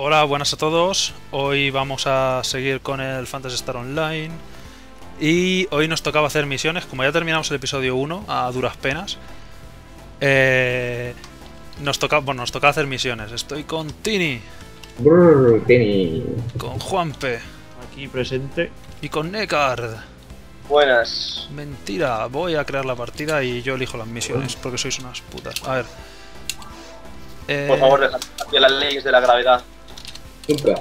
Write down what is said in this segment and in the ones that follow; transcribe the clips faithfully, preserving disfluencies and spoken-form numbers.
Hola, buenas a todos. Hoy vamos a seguir con el Phantasy Star Online. Y hoy nos tocaba hacer misiones. Como ya terminamos el episodio uno, a duras penas, eh, nos toca, bueno, nos toca hacer misiones. Estoy con Tiny. Brr, Tiny. Con Juanpe. Aquí presente. Y con Nekard. Buenas. Mentira, voy a crear la partida y yo elijo las misiones, porque sois unas putas. A ver. Eh... Por favor, dejad aquí las leyes de la gravedad. Nunca.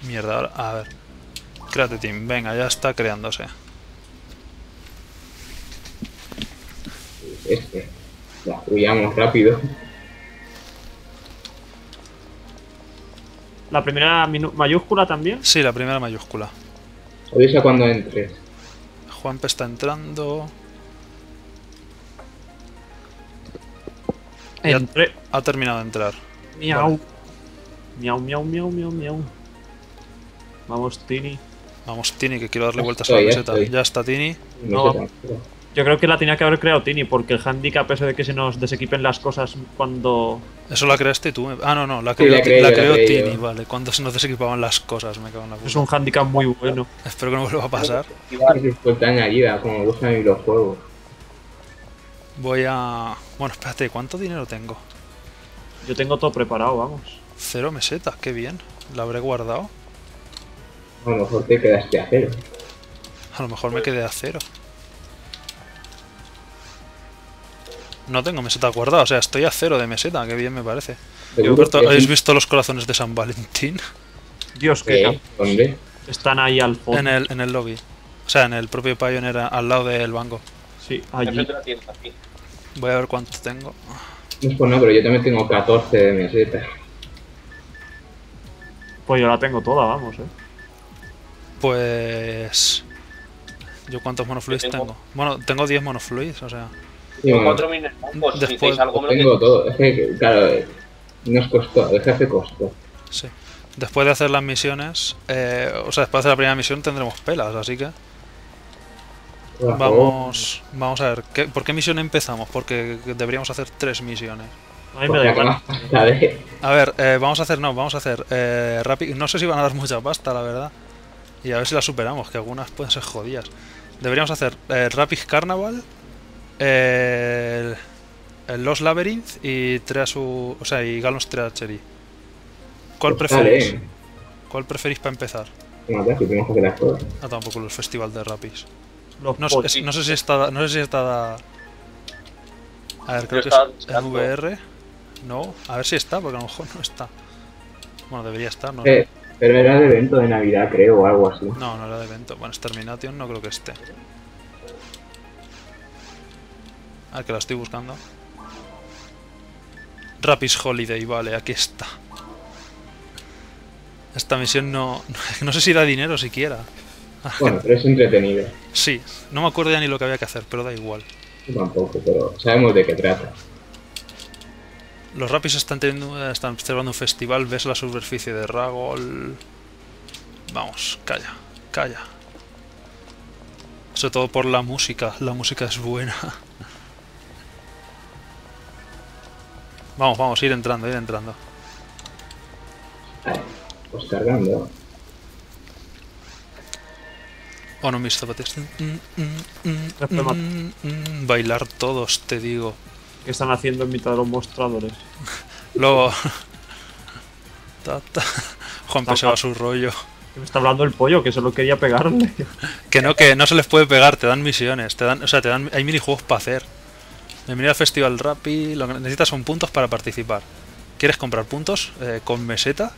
Mierda, ahora, a ver. Create team, venga, ya está creándose. Este. Ya, huyamos rápido. ¿La primera mayúscula también? Sí, la primera mayúscula. Avisa cuando entres. Juanpe está entrando. Entré. Ha, ha terminado de entrar. Miau. Vale. Miau, miau, miau, miau, miau. Vamos, Tini. Vamos, Tini, que quiero darle ya vueltas estoy, a la meseta. Ya, ya está, Tini. No, yo creo que la tenía que haber creado Tini, porque el handicap ese de que se nos desequipen las cosas cuando... ¿Eso la creaste tú? Ah, no, no, la creó, sí, la creé, la creó la Tini, yo. Vale. Cuando se nos desequipaban las cosas, me cago en la puta. Es un handicap muy bueno. Espero que no vuelva a pasar. Fue tan añadida, como me gustan a mí los juegos. Voy a... Bueno, espérate, ¿cuánto dinero tengo? Yo tengo todo preparado, vamos. Cero mesetas, qué bien. ¿La habré guardado? A lo mejor te quedaste a cero. A lo mejor me quedé a cero. No tengo meseta guardada, o sea, estoy a cero de meseta, qué bien me parece. Yo creo que ¿habéis visto los corazones de San Valentín? Dios, qué... ¿Dónde? Están ahí al fondo. En el, en el lobby. O sea, en el propio Pioneer, al lado del banco. Sí, allí. Voy a ver cuánto tengo. No, pues no, pero yo también tengo catorce de mesetas. Pues yo la tengo toda, vamos, eh. Pues... ¿Yo cuántos monofluids tengo? tengo? Bueno, tengo diez monofluids, o sea... Tengo cuatro minerampos, si hacéis algo... Pues tengo todo, es que, claro, nos costó, es que hace costo. Sí. Después de hacer las misiones, eh, o sea, después de hacer la primera misión tendremos pelas, así que... Vamos, vamos a ver, ¿qué, ¿por qué misión empezamos? Porque deberíamos hacer tres misiones. A mí me da igual. A ver, eh, vamos a hacer, no, vamos a hacer eh, Rapid. No sé si van a dar mucha pasta, la verdad. Y a ver si la superamos, que algunas pueden ser jodidas. Deberíamos hacer eh, Rapid Carnaval, eh, el, el Los Labyrinth y Treasu, o sea, y Galon's Treachery. ¿Cuál pues preferís? Dale. ¿Cuál preferís para empezar? No, ya, que tenemos que hacer las cosas. Ah, tampoco el festival de Rappys. No, es, no sé si está... No sé si está... A ver, creo que es en V R. No, a ver si está, porque a lo mejor no está. Bueno, debería estar, ¿no? Eh, pero era de evento de Navidad, creo, o algo así. No, no era de evento. Bueno, Extermination no creo que esté. Ah, que la estoy buscando. Rappy's Holiday, vale, aquí está. Esta misión no... No sé si da dinero siquiera. Bueno, pero es entretenido. Sí, no me acuerdo ya ni lo que había que hacer, pero da igual. Yo tampoco, pero sabemos de qué trata. Los Rappys están teniendo, están observando un festival, ves la superficie de Ragol... Vamos, calla, calla. Sobre todo por la música, la música es buena. Vamos, vamos, ir entrando, ir entrando. Pues cargando. Oh, no, mis zapatillas. Mm, mm, mm, mm, mm, bailar todos, te digo. ¿Qué están haciendo en mitad de los mostradores? Luego... Juan pesaba su rollo. Me está hablando el pollo, que solo quería pegarle. Que no, que no se les puede pegar, te dan misiones, te dan, o sea, te dan, hay minijuegos para hacer. Bienvenido al Festival Rappi, lo que necesitas son puntos para participar. ¿Quieres comprar puntos eh, con meseta?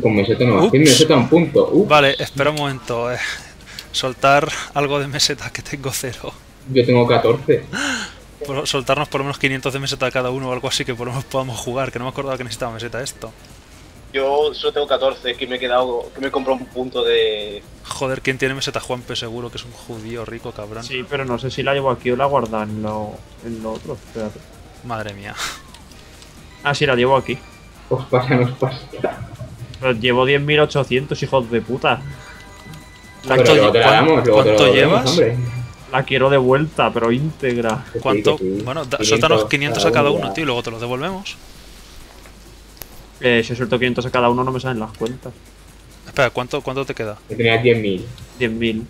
Con meseta no, sin meseta un punto. Ups. Vale, espera un momento, eh. Soltar algo de meseta, que tengo cero. Yo tengo catorce. Por, soltarnos por lo menos quinientos de meseta cada uno o algo así, que por lo menos podamos jugar, que no me acordaba que necesitaba meseta esto. Yo solo tengo catorce, que me he quedado, que me he comprado un punto de... Joder, ¿quién tiene meseta? Juanpe seguro, que es un judío rico, cabrón. Sí, pero no sé si la llevo aquí o la guardo en lo, en lo otro, espérate. Madre mía. Ah, sí, la llevo aquí. Os pasa, nos pasa. Pero llevo diez mil ochocientos, hijos de puta. ¿Cuánto, ¿cuánto, ¿cuánto llevas? La quiero de vuelta, pero íntegra. ¿Cuánto? Bueno, suéltanos quinientos a cada uno, tío, y luego te los devolvemos. Eh, si suelto quinientos a cada uno no me salen las cuentas. Espera, ¿cuánto, cuánto te queda? Te tenías diez mil. diez mil.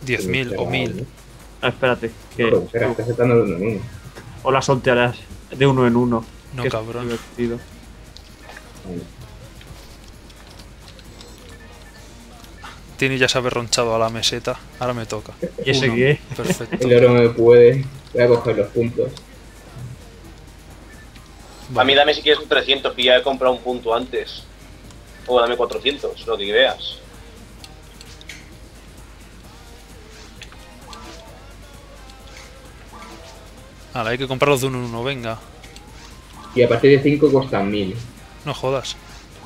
diez mil o mil. Ah, espérate. Que... No, espera, estás soltando de uno en uno. O las soltearás de uno en uno. No, cabrón. Divertido. Tiny ya se ha berronchado a la meseta. Ahora me toca. ¿Y ese qué? Perfecto. El oro me puede. Voy a coger los puntos. Vale. A mí dame si quieres un trescientos, que ya he comprado un punto antes. O dame cuatrocientos, lo que veas. Ahora hay que comprarlos de uno en uno, venga. Y a partir de cinco cuestan mil. No jodas.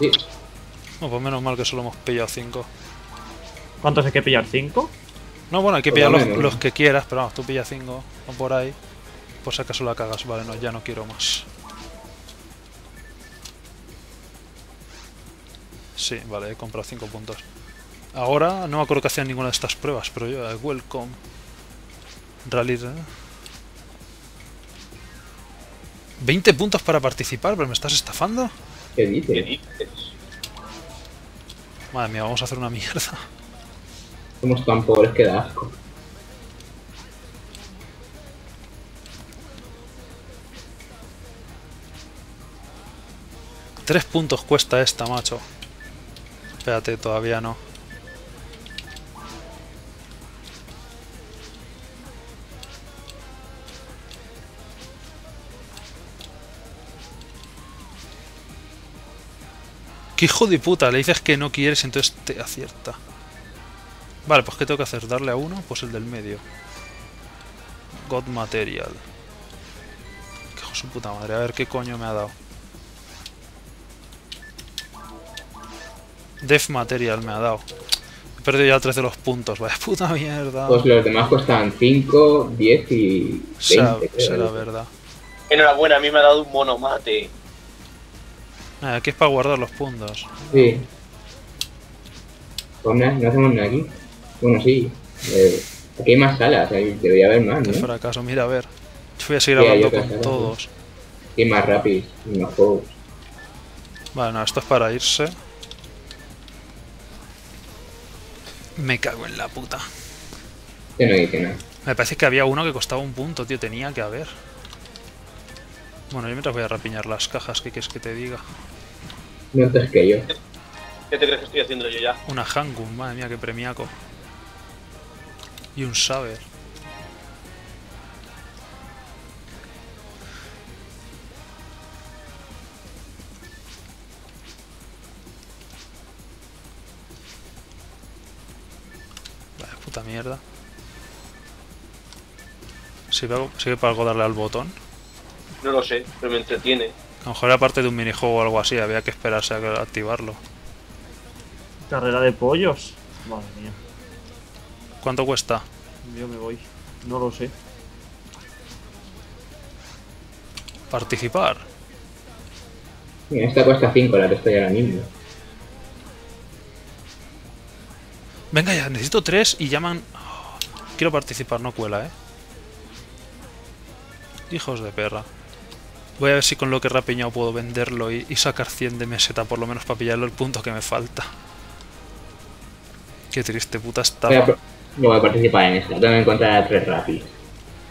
Sí. No, pues menos mal que solo hemos pillado cinco. ¿Cuántos hay que pillar? ¿cinco? No, bueno, hay que pillar los, los que quieras, pero vamos, tú pillas cinco o por ahí. Por si acaso la cagas. Vale, no, ya no quiero más. Sí, vale, he comprado cinco puntos. Ahora no me acuerdo que hacían ninguna de estas pruebas, pero yo... Welcome. Rally... ¿eh? ¿veinte puntos para participar? ¿Pero me estás estafando? ¿Qué dices? Madre mía, vamos a hacer una mierda. Somos tan pobres que da asco. Tres puntos cuesta esta, macho. Espérate, todavía no. ¡Qué hijo de puta! Le dices que no quieres, entonces te acierta. Vale, pues ¿qué tengo que hacer? ¿Darle a uno? Pues el del medio. God Material. ¡Qué hijo de su puta madre! A ver qué coño me ha dado. Death Material me ha dado. He perdido ya tres de los puntos. Vaya puta mierda. Pues los demás cuestan cinco, diez y veinte. Será, será verdad. Enhorabuena, a mí me ha dado un monomate. Ah, aquí es para guardar los puntos. Sí. Pues nada, no hacemos nada aquí. Bueno, sí. Eh, aquí hay más salas, ahí debería haber más, ¿no? Qué fracaso, mira, a ver. Yo voy a seguir hablando con salas, todos. Aquí hay más Rappys, más juegos. Vale, no, esto es para irse. Me cago en la puta. Yo no dije nada. Me parece que había uno que costaba un punto, tío. Tenía que haber. Bueno, yo mientras voy a rapiñar las cajas. ¿Qué quieres que te diga? No antes que yo. ¿Qué te crees que estoy haciendo yo ya? Una handgun, madre mía, qué premiaco. Y un saber. Mierda. ¿Sirve, ¿Sirve para algo darle al botón? No lo sé, pero me entretiene. A lo mejor era parte de un minijuego o algo así, había que esperarse a activarlo. ¿Carrera de pollos? Madre mía. ¿Cuánto cuesta? Yo me voy, no lo sé. ¿Participar? Esta cuesta cinco, la que estoy ahora mismo. Venga ya, necesito tres y llaman... Oh, quiero participar, no cuela, eh. Hijos de perra. Voy a ver si con lo que he rapiñado puedo venderlo y, y sacar cien de meseta, por lo menos para pillarlo el punto que me falta. Qué triste puta estaba. No voy a participar en esta, tengo que encontrar tres Rappys.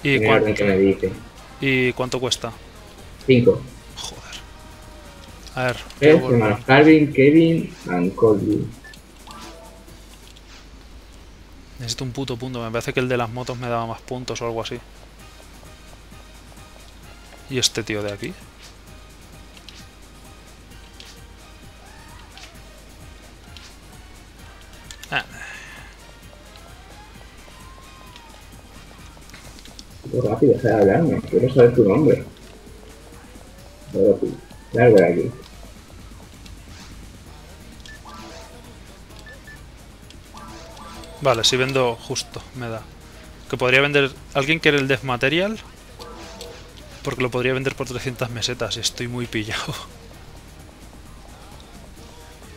¿Y cuánto? Que me dice. ¿Y cuánto cuesta? Cinco. Joder. A ver. Tres, Calvin, Kevin and Colby. Necesito un puto punto, me parece que el de las motos me daba más puntos o algo así. ¿Y este tío de aquí? Ah. Qué rápido está hablando, quiero saber tu nombre. Largo de aquí. Vale, si vendo justo, me da. Que podría vender... ¿Alguien quiere el Death Material? Porque lo podría vender por trescientas mesetas y estoy muy pillado.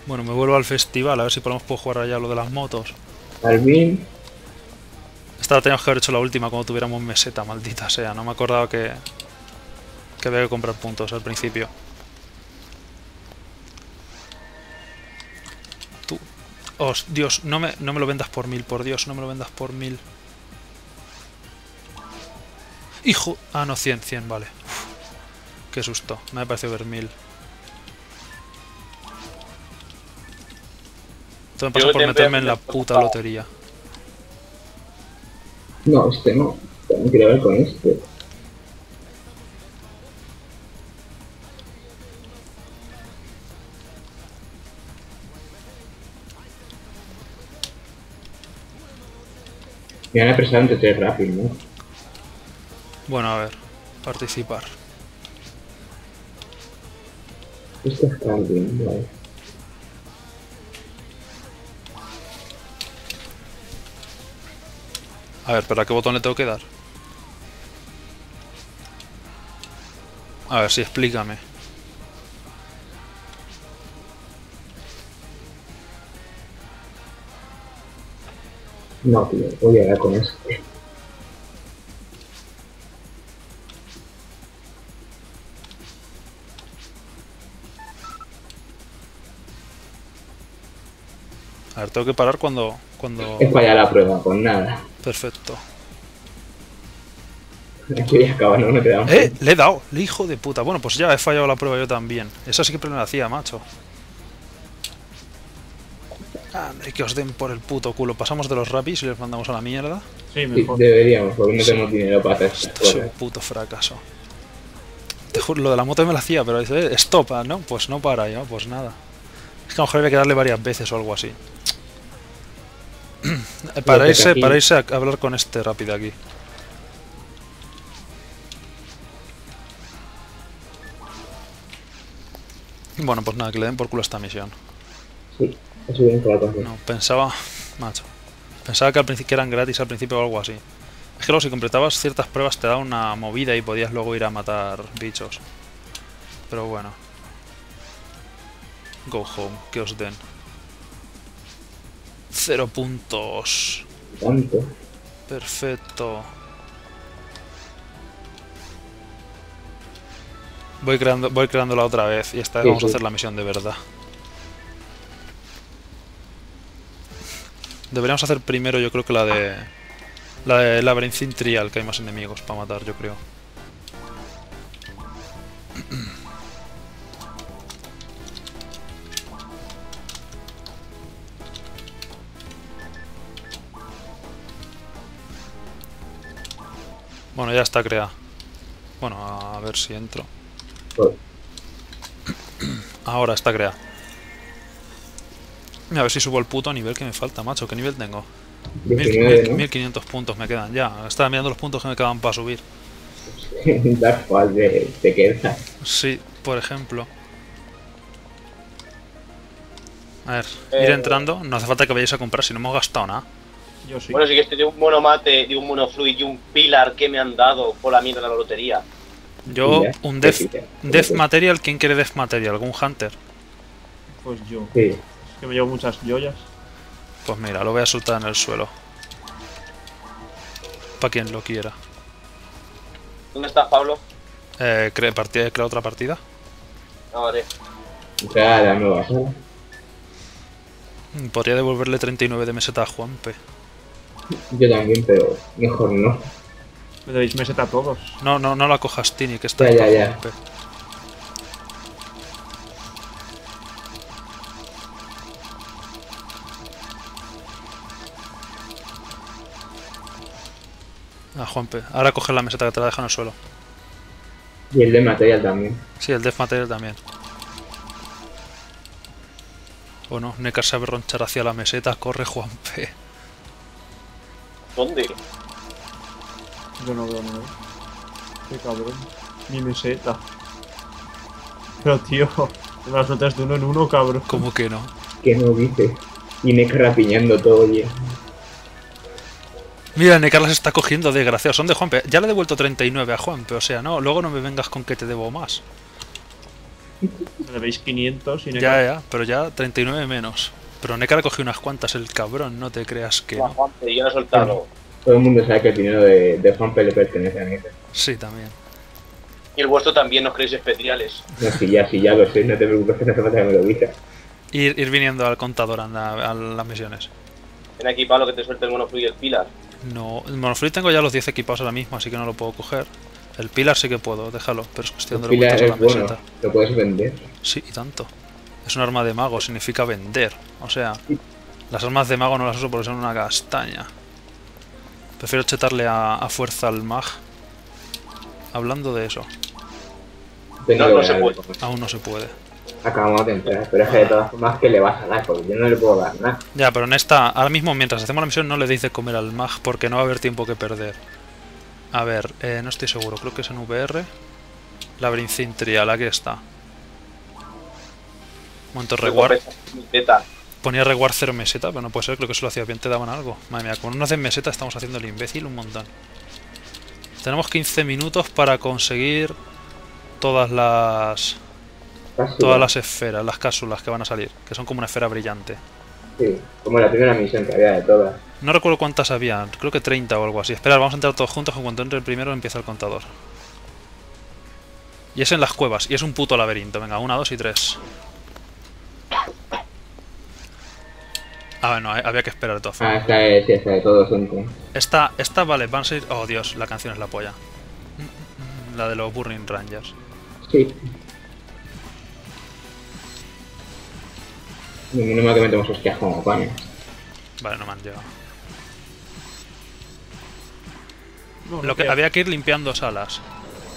Bueno, me vuelvo al festival, a ver si podemos jugar allá lo de las motos. Calvin. Esta la teníamos que haber hecho la última cuando tuviéramos meseta, maldita sea. No me acordaba que, que había que comprar puntos al principio. Tú. Oh, Dios, no me, no me lo vendas por mil, por Dios, no me lo vendas por mil. ¡Hijo! Ah, no, cien, cien, vale. Uf, qué susto, me ha parecido ver mil. Esto me pasa por meterme en la puta lotería. No, este no. También quiero ver con este. Me van a prestar un T T rápido, ¿no? Bueno, a ver. Participar. Esto está bien, vale. A ver, ¿pero a qué botón le tengo que dar? A ver, sí, explícame. No, tío, voy a ir con eso. A ver, tengo que parar cuando... cuando... Es para allá la prueba, pues nada. Perfecto. Aquí ya acaba, no, no quedamos. ¡Eh! Le he dado, le hijo de puta. Bueno, pues ya he fallado la prueba yo también. Esa sí que no la hacía, macho. Hombre, que os den por el puto culo. Pasamos de los Rappys y les mandamos a la mierda. Sí, mejor. Sí, deberíamos, porque no sí. tenemos dinero para hacer estas cosas. Es un puto fracaso. Te juro, lo de la moto me la hacía, pero dice, stop, ¿no? Pues no para yo, pues nada. Es que a lo mejor había que darle varias veces o algo así. Para irse, para irse a hablar con este rápido aquí. Bueno, pues nada, que le den por culo a esta misión. Sí, eso bien que la cosa. No, pensaba, macho, pensaba que al principio que eran gratis al principio o algo así. Es que luego si completabas ciertas pruebas te daba una movida y podías luego ir a matar bichos. Pero bueno. Go home, que os den. Cero puntos. ¿Cuánto? Perfecto. Voy creando, voy creándola otra vez y esta vez sí, vamos sí. a hacer la misión de verdad. Deberíamos hacer primero, yo creo que la de la de Labyrinth Trial, que hay más enemigos para matar, yo creo. Bueno, ya está creada. Bueno, a ver si entro. Bueno. Ahora está creada. A ver si subo el puto nivel que me falta, macho. ¿Qué nivel tengo? diecinueve, mil quinientos ¿no? puntos me quedan ya. Estaba mirando los puntos que me quedan para subir. Dark Fall te queda. Sí, por ejemplo. A ver, eh, ir entrando. No hace falta que vayáis a comprar si no hemos gastado nada. Yo sí. Bueno, sí que estoy de un mono mate, de un mono fluid y un pilar que me han dado por la mierda de la lotería. Yo, un Death, death Material, ¿quién quiere Death Material? ¿Algún Hunter? Pues yo. Sí. Es que me llevo muchas joyas. Pues mira, lo voy a soltar en el suelo. Para quien lo quiera. ¿Dónde estás, Pablo? Eh, ¿cre partida, ¿crea otra partida? No, vale. Ya, la nueva. Podría devolverle treinta y nueve de meseta a Juanpe. Yo también, pero mejor no. Me debéis meseta a todos. No, no, no la cojas, Tini, que está... Ya, ya, ya. Ah, Juanpe, ahora coges la meseta que te la dejan en el suelo. Y el de material también. Sí, el de material también. O no, Nekard sabe ronchar hacia la meseta, corre Juanpe. ¿Dónde? Yo no veo nada. Qué cabrón. Mi meseta. Pero tío, te las notas de uno en uno, cabrón. ¿Cómo que no? Que no dices. Y Nekard rapiñando todo el día. Mira, Nekard las está cogiendo, desgraciado. Son de Juanpe. Ya le he devuelto treinta y nueve a Juanpe, o sea, no. Luego no me vengas con que te debo más. Me debéis quinientos y Nekard. Ya, ya, pero ya treinta y nueve menos. Pero Nekard cogió unas cuantas el cabrón, no te creas que no. Yo no he soltado. Todo el mundo sabe que el dinero de, de Juanpe le pertenece a Nieto. Sí, también. Y el vuestro también, no creéis especiales. No, si ya, si ya lo sé, no te preocupes, que no hace falta que me lo digas. Ir, ir viniendo al contador, anda, a las misiones. Ten aquí, Pablo, que te suelte el monofluid y el pilar. No, el monofluid tengo ya los diez equipados ahora mismo, así que no lo puedo coger. El pilar sí que puedo, déjalo, pero es cuestión de lo que es bueno. ¿Lo puedes vender? Sí, y tanto. Es un arma de mago, significa vender. O sea, las armas de mago no las uso porque son una castaña. Prefiero chetarle a, a fuerza al mag. Hablando de eso. No, no se puede. Aún no se puede. Acabamos de entrar, pero es que de todas formas que le vas a dar, porque yo no le puedo dar nada. Ya, pero en esta, ahora mismo mientras hacemos la misión no le deis de comer al mag porque no va a haber tiempo que perder. A ver, eh, no estoy seguro, creo que es en V R. Labyrinth Trial, aquí está. Momento reward. Ponía reward cero meseta, pero no puede ser, creo que eso lo hacía bien, te daban algo. Madre mía, como no hacen meseta estamos haciendo el imbécil un montón. Tenemos quince minutos para conseguir todas las... Cásulas. Todas las esferas, las cápsulas que van a salir, que son como una esfera brillante. Sí, como la primera misión que había de todas. No recuerdo cuántas había, creo que treinta o algo así. Esperad, vamos a entrar todos juntos, en cuanto entre el primero empieza el contador. Y es en las cuevas, y es un puto laberinto. Venga, una, dos y tres. Ah, bueno, había que esperar todo. Ah, esta es, esta de todos juntos. Esta, esta vale, van a salir... Oh, Dios, la canción es la polla. La de los Burning Rangers. Sí. No me que metemos hostias como panes. Vale, no me han llegado. No, Lo que no, había que ir limpiando salas.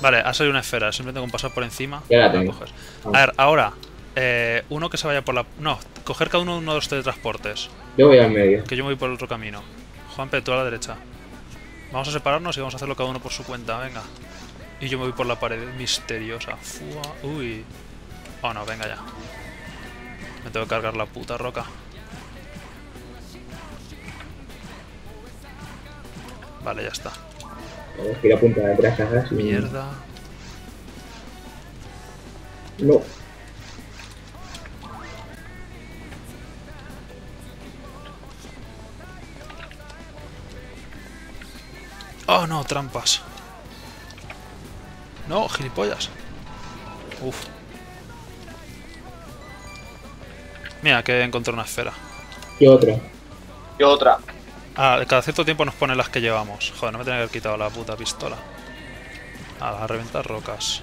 Vale, ha salido una esfera, simplemente con pasar por encima. Ya la tengo. Coger. A ver, ahora, eh, uno que se vaya por la... No, coger cada uno uno de los teletransportes. Yo voy al medio. Que yo me voy por el otro camino. Juanpe, tú a la derecha. Vamos a separarnos y vamos a hacerlo cada uno por su cuenta, venga. Y yo me voy por la pared misteriosa. Fua, uy. Oh no, venga ya. Me tengo que cargar la puta roca. Vale, ya está. Tira punta de atrás, ¿eh? Sí. Mierda. No. Oh no, trampas. No, gilipollas. Uf. Mira, que encontré una esfera. ¿Y otra? ¿Y otra? Ah, cada cierto tiempo nos ponen las que llevamos. Joder, no me tenía que haber quitado la puta pistola. Ah, a reventar rocas.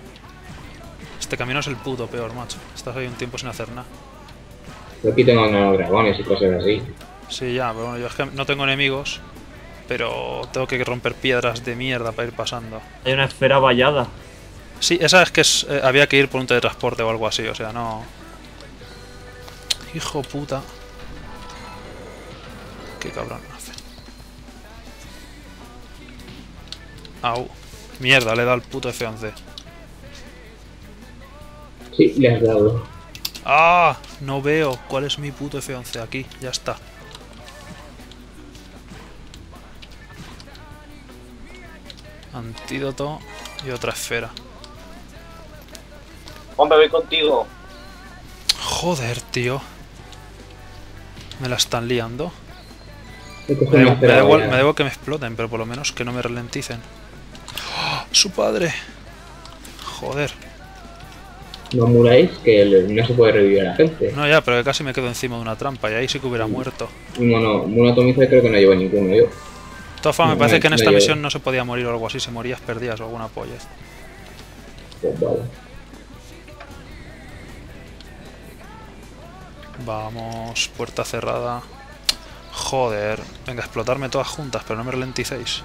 Este camino es el puto peor, macho. Estás ahí un tiempo sin hacer nada. Yo aquí tengo unos dragones y cosas así. Sí, ya, pero bueno, yo es que no tengo enemigos. Pero tengo que romper piedras de mierda para ir pasando. Hay una esfera vallada. Sí, esa es que es, eh, había que ir por un teletransporte o algo así, o sea, no... Hijo puta. Qué cabrón hace. Au. Mierda, le he dado el puto F once. Sí, le has dado. ¡Ah! No veo cuál es mi puto F once. Aquí, ya está. Antídoto y otra esfera. Hombre, voy contigo. Joder, tío. Me la están liando. Me debo, me, debo, me debo que me exploten, pero por lo menos que no me ralenticen. ¡Oh, su padre! Joder. No muráis que no se puede revivir a la gente. No, ya, pero casi me quedo encima de una trampa y ahí sí que hubiera muerto. No, no, un atomizer creo que no llevo ninguno yo. De todas formas, no, me parece no, que en esta no misión no se podía morir o algo así. Si morías, perdías o alguna polla. Pues vale. Vamos, puerta cerrada. Joder, venga, explotarme todas juntas, pero no me ralenticéis.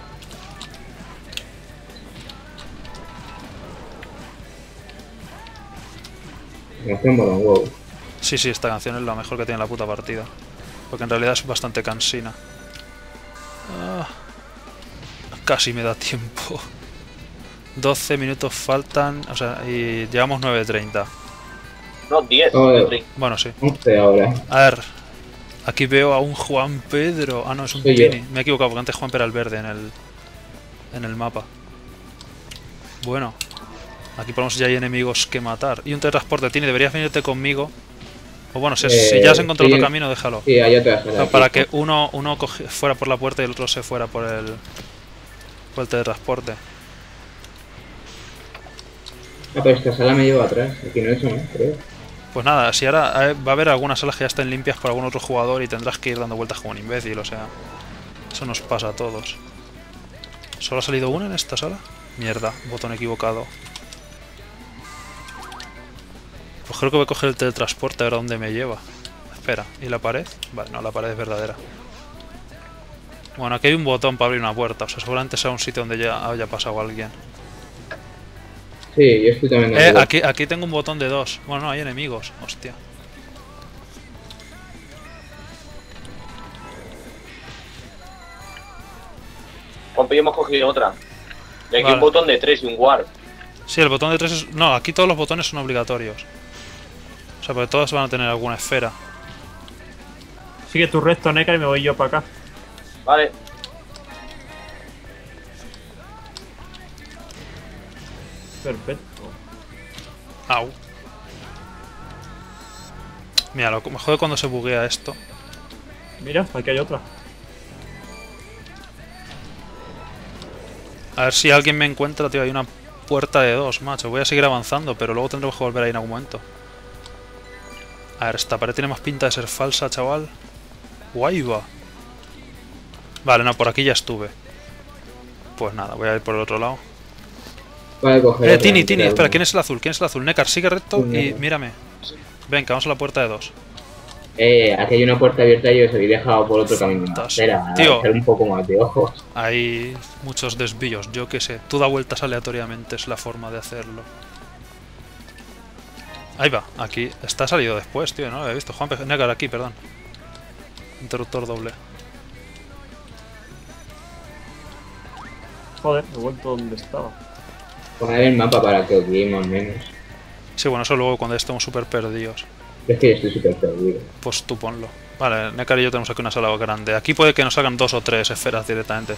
La canción mola un huevo. Sí, sí, esta canción es la mejor que tiene la puta partida. Porque en realidad es bastante cansina. Ah, casi me da tiempo. doce minutos faltan, o sea, y llevamos nueve treinta. No, diez. Joder. Bueno, sí. once ahora. A ver, aquí veo a un Juan Pedro. Ah, no, es un Tiny. Me he equivocado, porque antes Juan Pedro era el verde en el, en el mapa. Bueno, aquí ponemos ya hay enemigos que matar. Y un teletransporte, Tiny, deberías venirte conmigo O bueno, si, eh, si ya has encontrado sí, otro camino, déjalo. Sí, allá te vas a ganar, o sea, sí. Para que uno, uno coge, fuera por la puerta y el otro se fuera por el, por el teletransporte. Ah, pero esta sala me lleva atrás. Aquí no he hecho nada, creo. Pues nada, si ahora va a haber algunas salas que ya estén limpias por algún otro jugador y tendrás que ir dando vueltas como un imbécil, o sea... Eso nos pasa a todos. ¿Solo ha salido una en esta sala? Mierda, botón equivocado. Pues creo que voy a coger el teletransporte a ver a dónde me lleva. Espera, ¿y la pared? Vale, no, la pared es verdadera. Bueno, aquí hay un botón para abrir una puerta, o sea, seguramente sea un sitio donde ya haya pasado alguien. Sí, yo estoy también... Eh, aquí, aquí tengo un botón de dos. Bueno, no, hay enemigos. Hostia. Pompe, hemos cogido otra. Y aquí vale. Un botón de tres y un warp. Sí, el botón de tres es... No, aquí todos los botones son obligatorios. O sea, porque todas van a tener alguna esfera. Sigue tu resto, Nekard, y me voy yo para acá. Vale. Perfecto. Au. Mira, lo mejor cuando se buguea esto. Mira, aquí hay otra. A ver si alguien me encuentra, tío. Hay una puerta de dos, macho. Voy a seguir avanzando, pero luego tendremos que volver ahí en algún momento. A ver, esta pared tiene más pinta de ser falsa, chaval. Guay va. Vale, no, por aquí ya estuve. Pues nada, voy a ir por el otro lado. Vale, eh, Tini, Tini, espera, ¿quién es el azul? ¿Quién es el azul? Nekard, sigue recto y mírame. Venga, vamos a la puerta de dos. Eh, aquí hay una puerta abierta y os habéis dejado por otro camino. Espera, tío, un poco más de ojos. Hay muchos desvíos, yo qué sé. Tú da vueltas aleatoriamente, es la forma de hacerlo. Ahí va, aquí. Está salido después, tío, no lo había visto. Juan P. Nekard, aquí, perdón. Interruptor doble. Joder, he vuelto donde estaba. Poner el mapa para que os guíe más o menos. Sí, bueno, eso luego cuando estemos súper perdidos. Es que yo estoy súper perdido. Pues tú ponlo. Vale, Nekard y yo tenemos aquí una sala grande. Aquí puede que nos hagan dos o tres esferas directamente.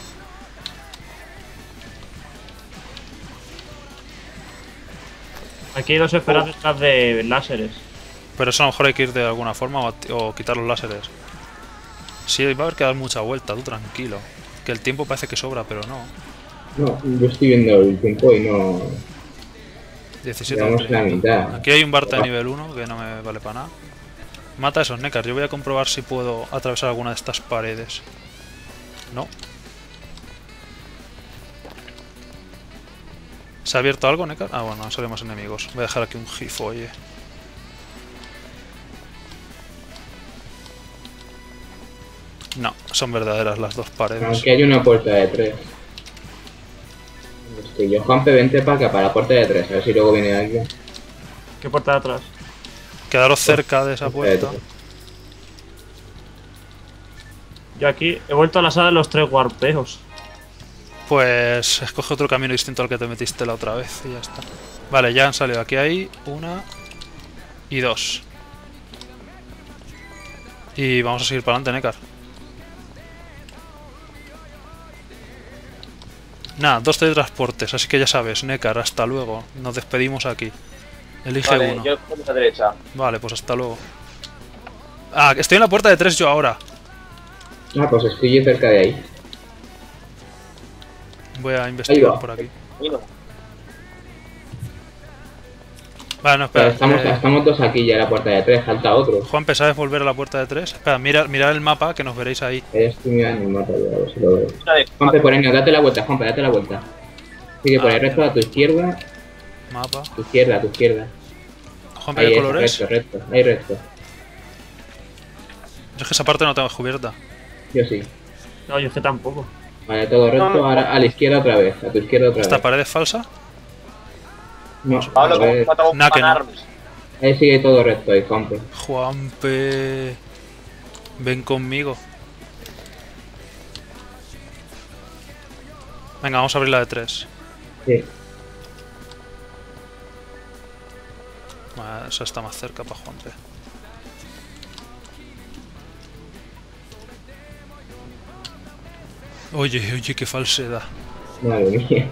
Aquí hay dos esferas detrás de láseres. Pero eso a lo mejor hay que ir de alguna forma o, o quitar los láseres. Sí, va a haber que dar mucha vuelta, tú tranquilo. Que el tiempo parece que sobra, pero no. No, yo estoy viendo el tiempo y no... diecisiete. Aquí hay un Barta de nivel uno que no me vale para nada. Mata esos, Nekard. Yo voy a comprobar si puedo atravesar alguna de estas paredes. No. ¿Se ha abierto algo, Nekard? Ah, bueno, salen más enemigos. Voy a dejar aquí un gifo, oye. No, son verdaderas las dos paredes. Aquí hay una puerta de tres. Sí, yo, Juanpe, vente para acá, para la puerta de atrás, a ver si luego viene alguien. ¿Qué puerta de atrás? Quedaros cerca de esa puerta. Yo aquí he vuelto a la sala de los tres warpeos. Pues escoge otro camino distinto al que te metiste la otra vez y ya está. Vale, ya han salido. Aquí hay una y dos. Y vamos a seguir para adelante, Nekard. Nada, dos teletransportes, así que ya sabes, Nekard, hasta luego. Nos despedimos aquí. Elige vale, uno. Yo por la derecha. Vale, pues hasta luego. Ah, estoy en la puerta de tres yo ahora. Ah, pues estoy yo cerca de ahí. Voy a investigar por aquí. Vale, no, espera. Estamos, eh, estamos dos aquí ya en la puerta de tres, falta otro. Juanpe, ¿sabes volver a la puerta de tres? Espera, mirad, mirad el mapa que nos veréis ahí. Ahí estoy mirando el mapa, ya, a ver si lo veo. Juanpe, por ahí, date la vuelta, Juanpe, date la vuelta. Así que por el resto a tu izquierda. Mapa. Tu izquierda, tu izquierda. Juanpe, ¿qué color es? Recto, recto, ahí recto. Yo es que esa parte no tengo descubierta. Yo sí. No, yo es que tampoco. Vale, todo recto, no, no. Ahora a la izquierda otra vez, a tu izquierda otra vez. ¿Esta pared es falsa? No, Pablo, que nah, que no. Ahí sigue todo recto, ahí, Juanpe. Juanpe... Ven conmigo. Venga, vamos a abrir la de tres. Sí. Bueno, esa está más cerca para Juanpe. Oye, oye, qué falsedad. Madre mía.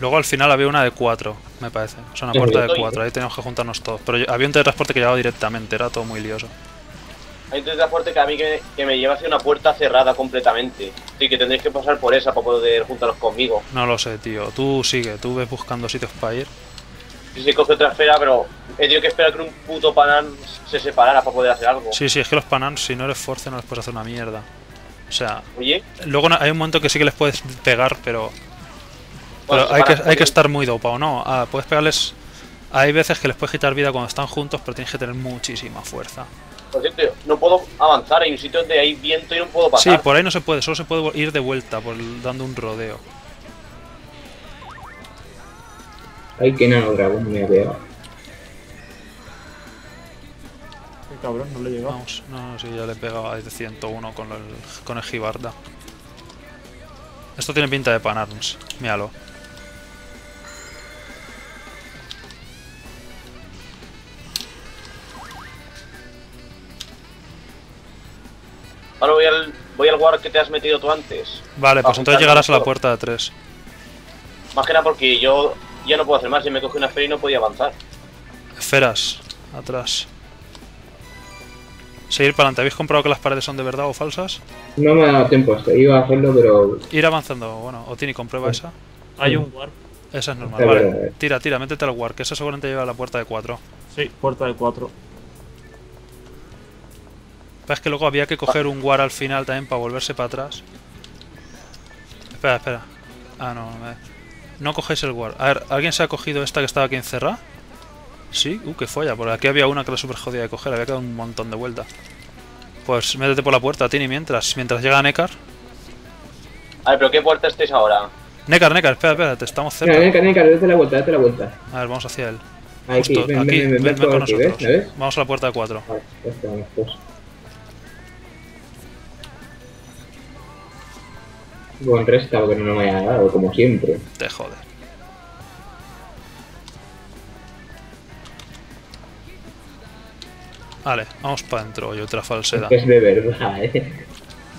Luego al final había una de cuatro, me parece. O sea, una puerta de cuatro, ahí teníamos que juntarnos todos. Pero había un teletransporte que llevaba directamente, era todo muy lioso. Hay un teletransporte que a mí que, que me lleva hacia una puerta cerrada completamente. Sí, que tendréis que pasar por esa para poder juntaros conmigo. No lo sé, tío. Tú sigue, tú ves buscando sitios para ir. Sí, sí, coge otra esfera, pero he tenido que esperar que un puto panán se separara para poder hacer algo. Sí, sí, es que los panans, si no eres fuerte, no les puedes hacer una mierda. O sea, ¿oye? Luego hay un momento que sí que les puedes pegar, pero... Pero hay que, hay que estar muy dopado, ¿no? Ah, puedes pegarles... Hay veces que les puedes quitar vida cuando están juntos, pero tienes que tener muchísima fuerza. Por cierto, no puedo avanzar, hay un sitio donde hay viento y no puedo pasar. Sí, por ahí no se puede, solo se puede ir de vuelta, por dando un rodeo. Ay, que no, cabrón, me ha pegado. Qué cabrón, no le he llegado. Vamos, no, sí, ya le he pegado desde ciento uno con el, con el Gibarda. Esto tiene pinta de Panarms, míralo. Ahora voy al, voy al guard que te has metido tú antes. Vale, pues entonces llegarás a la puerta de tres. Más que nada porque yo ya no puedo hacer más. Si me cogí una esfera y no podía avanzar. Esferas, atrás. Seguir para adelante. ¿Habéis comprobado que las paredes son de verdad o falsas? No me ha dado tiempo hasta. Iba a hacerlo, pero... Ir avanzando. Bueno, Otini, comprueba sí. Esa. Hay un guard. Esa es normal. Vale, vale, tira, tira, métete al guard, que esa seguramente lleva a la puerta de cuatro. Sí, puerta de cuatro. Es que luego había que coger un guard al final también para volverse para atrás. Espera, espera. Ah, no, no me... No cogéis el guard. A ver, ¿alguien se ha cogido esta que estaba aquí encerrada? Sí, uh, que folla. Por aquí había una que era súper jodida de coger, había quedado un montón de vueltas. Pues métete por la puerta, Tini, mientras. Mientras llega Nekard. A ver, ¿pero qué puerta estáis ahora? Nekard, Nekard, espera, espera, te estamos cerca. Nekard, Nekard, date la vuelta, date la vuelta. A ver, vamos hacia él. Justo, aquí, ven, aquí, ven, ven, ven, ven con aquí, nosotros. ¿Ves? Vamos a la puerta de cuatro. Vale, ya estamos, pues. Buen resta, porque no me haya dado, como siempre. Te jode. Vale, vamos para adentro, y otra falsedad. Es de verdad, eh.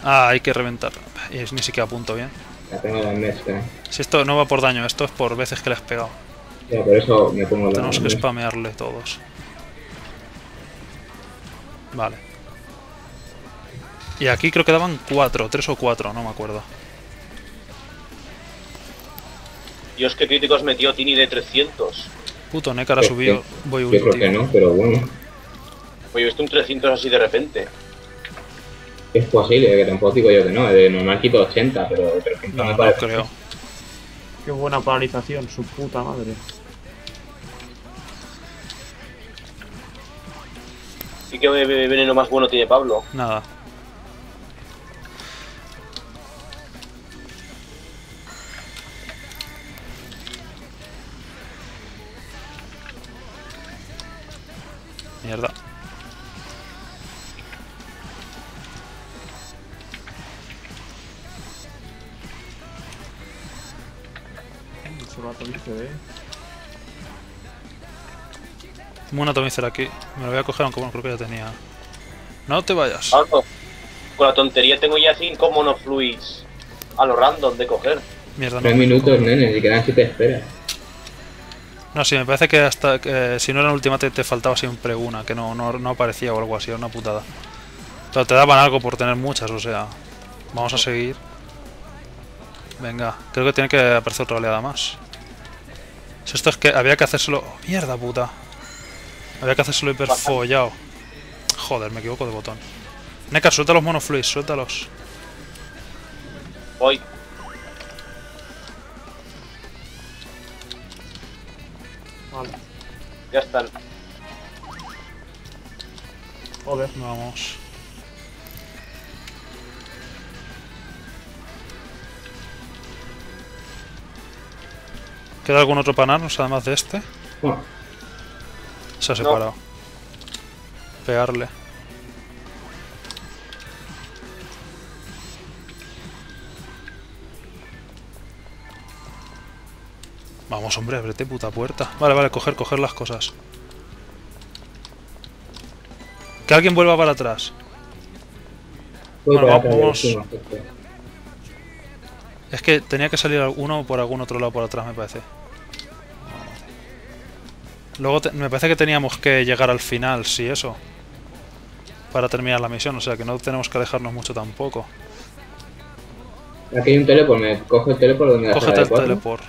Ah, hay que reventar. Y es ni siquiera punto bien. La tengo la mezcla. Si esto no va por daño, esto es por veces que le has pegado. Ya, por eso me pongo la Tenemos que spamearle todos. Vale. Y aquí creo que daban cuatro, tres o cuatro, no me acuerdo. Dios, qué críticos metió Tini de trescientos. Puto, Nekard ha subido. Voy yo creo que no, pero bueno. Pues yo he visto un trescientos así de repente. Es posible, que tampoco digo yo que no. De normal quito ochenta, pero de trescientos no, me parece. No creo. Qué buena paralización, su puta madre. ¿Y qué veneno más bueno tiene Pablo? Nada. Mierda. Tengo un atomizer aquí. Me lo voy a coger, aunque bueno, creo que ya tenía. No te vayas. Ah, no. Con la tontería tengo ya cinco monofluids a lo random de coger. Mierda, no. Tres minutos, nene, y quedan siete esperas. No, sí, me parece que hasta eh, si no era la última te, te faltaba siempre una, que no, no, no aparecía o algo así, era una putada. Pero te daban algo por tener muchas, o sea... Vamos a seguir. Venga, creo que tiene que aparecer otra oleada más. Si esto es que había que hacérselo... Oh, ¡mierda puta! Había que hacérselo hiperfollado. Joder, me equivoco de botón. Nekard, suelta los monofluids, suéltalos. Voy. Vale. Ya están. Joder. Vamos. ¿Queda algún otro panarnos además de este? No. Se ha separado. No. Pegarle. Vamos, hombre, ábrete puta puerta. Vale, vale, coger, coger las cosas. Que alguien vuelva para atrás. Bueno, vamos. Es que tenía que salir uno por algún otro lado por atrás, me parece. Luego te, me parece que teníamos que llegar al final, sí, eso. Para terminar la misión, o sea que no tenemos que alejarnos mucho tampoco. Aquí hay un teleport, me coge el teleport donde... Cógete el teleport.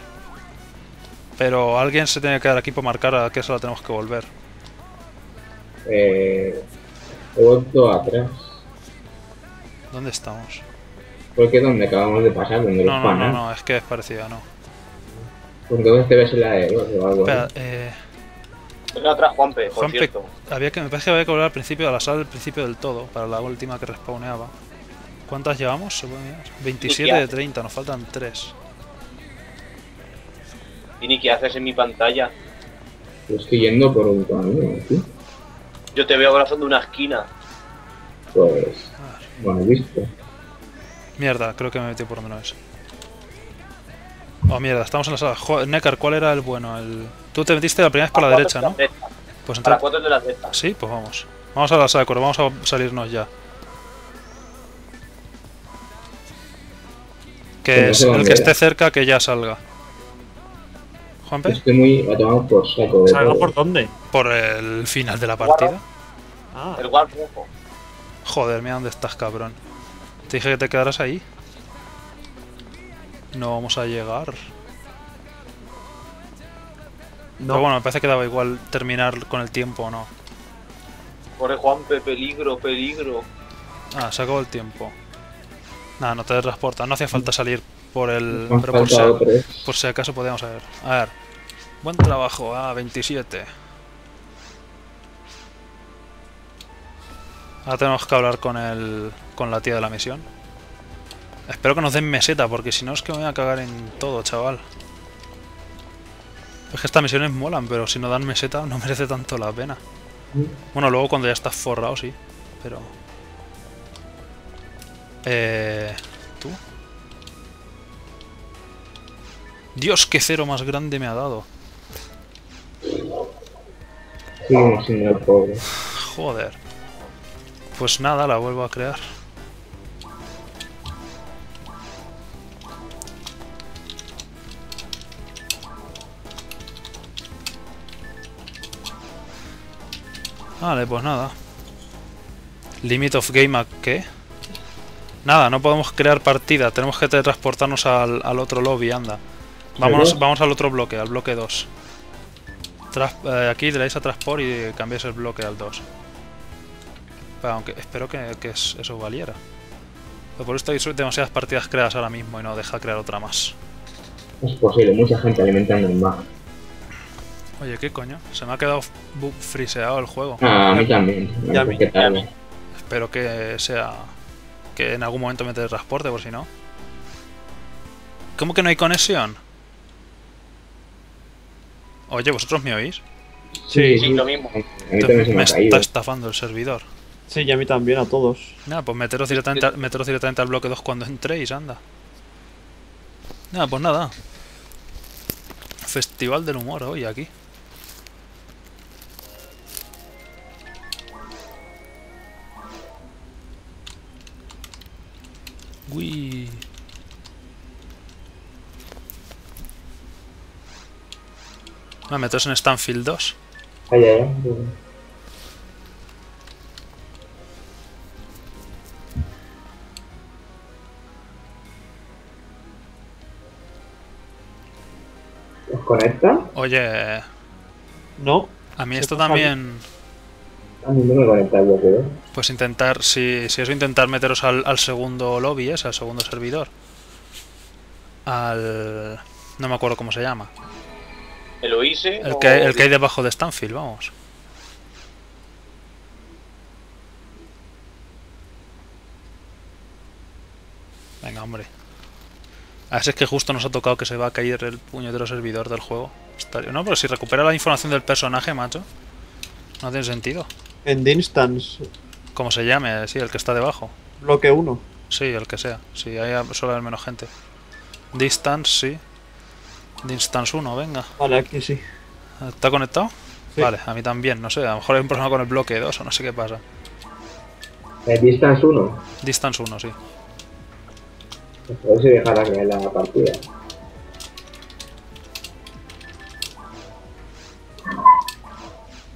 Pero alguien se tiene que quedar aquí para marcar a qué sala tenemos que volver. Eh... He vuelto atrás. ¿Dónde estamos? Porque es donde acabamos de pasar, donde no, los no, no, no, es que es parecida, no. Entonces te ves en la E o algo. Espera, eh... la otra Juanpe, por Juanpe, cierto. Había que, me parece que había que volver al principio, a la sala del principio del todo, para la última que respawneaba. ¿Cuántas llevamos? veintisiete de treinta, nos faltan tres. ¿Y ni qué haces en mi pantalla? Yo estoy yendo por un camino aquí. Yo te veo abrazando una esquina. Pues... bueno, listo. Mierda, creo que me metí por donde no es. Oh, mierda, estamos en la sala. Joder, Nekard, ¿cuál era el bueno? El... Tú te metiste la primera vez por la derecha, ¿no? Pues entonces... cuatro de la derecha. Sí, pues vamos. Vamos a la sala, vamos a salirnos ya. Que es el que esté cerca, que ya salga. ¿Juanpe? Estoy muy atado por saco. ¿Salga por dónde? Por el final de la partida. Ah, el guard rojo. Joder, mira dónde estás, cabrón. Te dije que te quedaras ahí. No vamos a llegar. No. Pero bueno, me parece que daba igual terminar con el tiempo o no. Corre, Juanpe, peligro, peligro. Ah, se acabó el tiempo. Nada, no te transporta, no hacía falta salir por el... Pero por, si, por si acaso podíamos ver. A ver. Buen trabajo, ah, veintisiete. Ahora tenemos que hablar con el... con la tía de la misión. Espero que nos den meseta, porque si no es que me voy a cagar en todo, chaval. Es que estas misiones molan, pero si no dan meseta no merece tanto la pena. Bueno, luego cuando ya estás forrado, sí. Pero... Eh... ¿Tú? Dios, qué cero más grande me ha dado. Sí, señor pobre. Joder. Pues nada, la vuelvo a crear. Vale, pues nada. Limit of game a qué? Nada, no podemos crear partida. Tenemos que teletransportarnos al, al otro lobby, anda. Vámonos, vamos al otro bloque, al bloque dos. Tras, eh, aquí le dais a transport y cambiáis el bloque al dos. Pero aunque espero que, que eso valiera. Pero por esto hay demasiadas partidas creadas ahora mismo y no deja crear otra más. Es posible, mucha gente alimentando el mapa. Oye, ¿qué coño? Se me ha quedado friseado el juego. Ah, a mí también. No, a mí. Que espero que sea... que en algún momento me teletransporte, por si no. ¿Cómo que no hay conexión? Oye, ¿vosotros me oís? Sí, sí, sí, lo mismo. Entonces, me, me está estafando el servidor. Sí, y a mí también, a todos. Nada, pues meteros directamente, meteros directamente al bloque dos cuando entréis, anda. Nada, pues nada. Festival del humor hoy aquí. Uy. Me metes en Stanfield dos. Allá, allá. ¿Los conecta? Oye. No. A mí esto también. A mí no me conecta el bloqueo. Pues intentar, si, si eso, intentar meteros al, al segundo lobby, es, al segundo servidor. Al... no me acuerdo cómo se llama. ¿El O I S E? El que, el que hay debajo de Stanfield, vamos. Venga, hombre. Así es que justo nos ha tocado que se va a caer el puñetero servidor del juego. No, pero si recupera la información del personaje, macho, no tiene sentido. En The Instance. Como se llame, sí, el que está debajo. Bloque uno. Sí, el que sea. Sí, ahí suele haber menos gente. Distance, sí. Instance uno, venga. Vale, aquí sí. ¿Está conectado? Sí. Vale, a mí también, no sé, a lo mejor hay un problema con el bloque dos o no sé qué pasa. ¿El Distance uno? Distance uno, sí. A ver si dejará que la partida.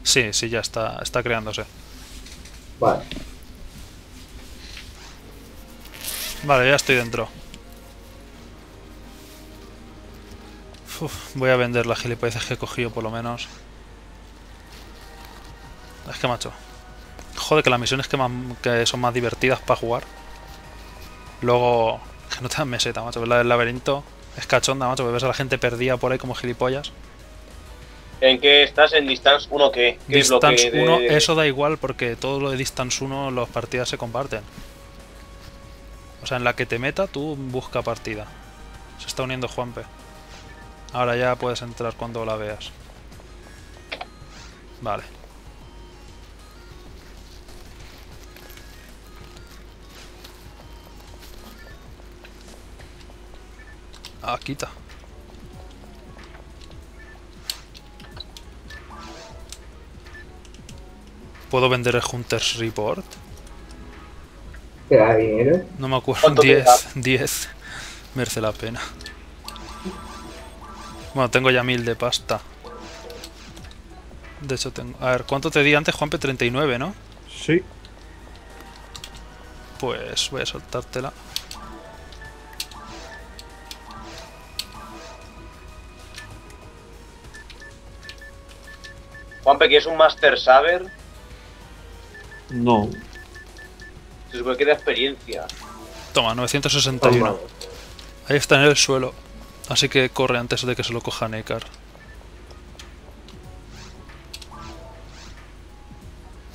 Sí, sí, ya está, está creándose. Vale. Vale, ya estoy dentro. Uf, voy a vender las gilipolleces que he cogido, por lo menos. Es que, macho. Joder, que las misiones que, más, que son más divertidas para jugar. Luego, que no te dan meseta, macho. ¿Verdad? El laberinto es cachonda, macho. Ves a la gente perdida por ahí como gilipollas. ¿En qué estás? ¿En Distance uno qué? ¿Qué Distance es lo que uno, de... eso da igual porque todo lo de Distance uno, las partidas se comparten. O sea, en la que te meta, tú busca partida. Se está uniendo Juanpe. Ahora ya puedes entrar cuando la veas. Vale. Ah, quita. ¿Puedo vender el Hunter's Report? ¿Te da dinero? No me acuerdo. diez. diez. Merece la pena. Bueno, tengo ya mil de pasta. De hecho tengo... A ver, ¿cuánto te di antes, Juanpe? treinta y nueve, ¿no? Sí. Pues voy a soltártela. Juanpe, ¿quieres un Master Saber? No. Se supone que da experiencia. Toma, novecientos sesenta y uno. Toma. Ahí está en el suelo. Así que corre antes de que se lo coja Nekard.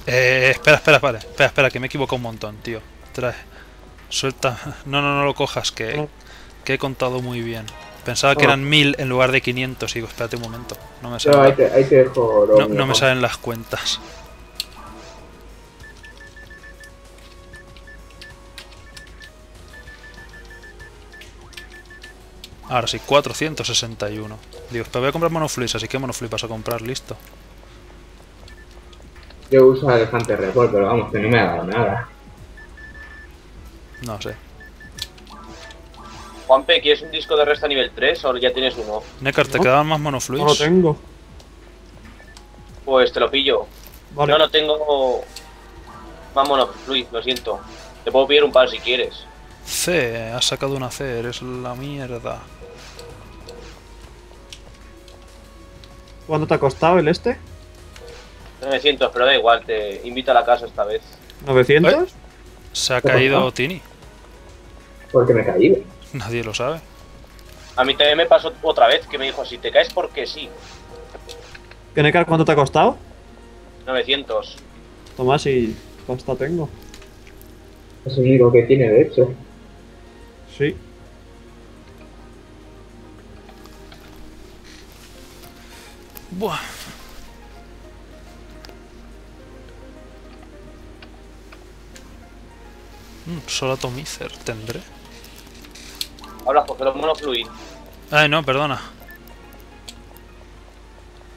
Eh, espera, espera, vale. Espera, espera, que me he equivocado un montón, tío. Trae. Suelta. No, no, no lo cojas, que, no. que he contado muy bien. Pensaba que eran mil en lugar de quinientos. Y digo, espérate un momento. No me salen, no, ahí te, ahí te dejo, no, no me salen las cuentas. Ahora sí, cuatrocientos sesenta y uno. Digo, pero voy a comprar monoflips, así que monoflips vas a comprar, listo. Yo uso el Hunter Report, pero vamos, que no me ha dado nada. No sé. Juanpe, ¿quieres un disco de resta nivel tres o ya tienes uno? Nekard, ¿te no, quedan más monofluids? No lo tengo. Pues te lo pillo. Vale. No, no tengo más monofluids, lo siento. Te puedo pillar un par si quieres. C, has sacado una C, eres la mierda. ¿Cuánto te ha costado el este? novecientos, pero da igual, te invito a la casa esta vez. ¿novecientos? ¿Eh? Se ha caído Tiny. ¿Por qué me he caído? Nadie lo sabe. A mí también me pasó otra vez que me dijo, si te caes porque sí. ¿Qué, Nekard, cuánto te ha costado? novecientos. Tomás, y pasta tengo. Es el único que tiene, de hecho. Sí. Buah. Mm, solo atomizer tendré. Hablas porque los monofluid. Ay, no, perdona.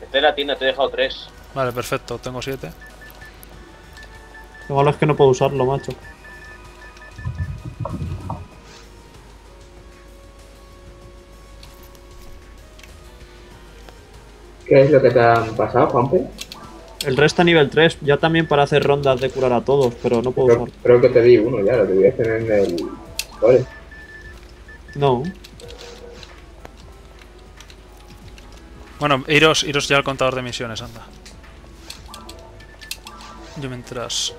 Esta es la tienda, te he dejado tres. Vale, perfecto, tengo siete. Lo malo es que no puedo usarlo, macho. ¿Qué es lo que te han pasado, Juanpe? El resta nivel tres, ya también para hacer rondas de curar a todos, pero no puedo creo, usar. Creo que te di uno ya, lo debías tener en el... Vale. No. Bueno, iros, iros ya al contador de misiones, anda. Yo mientras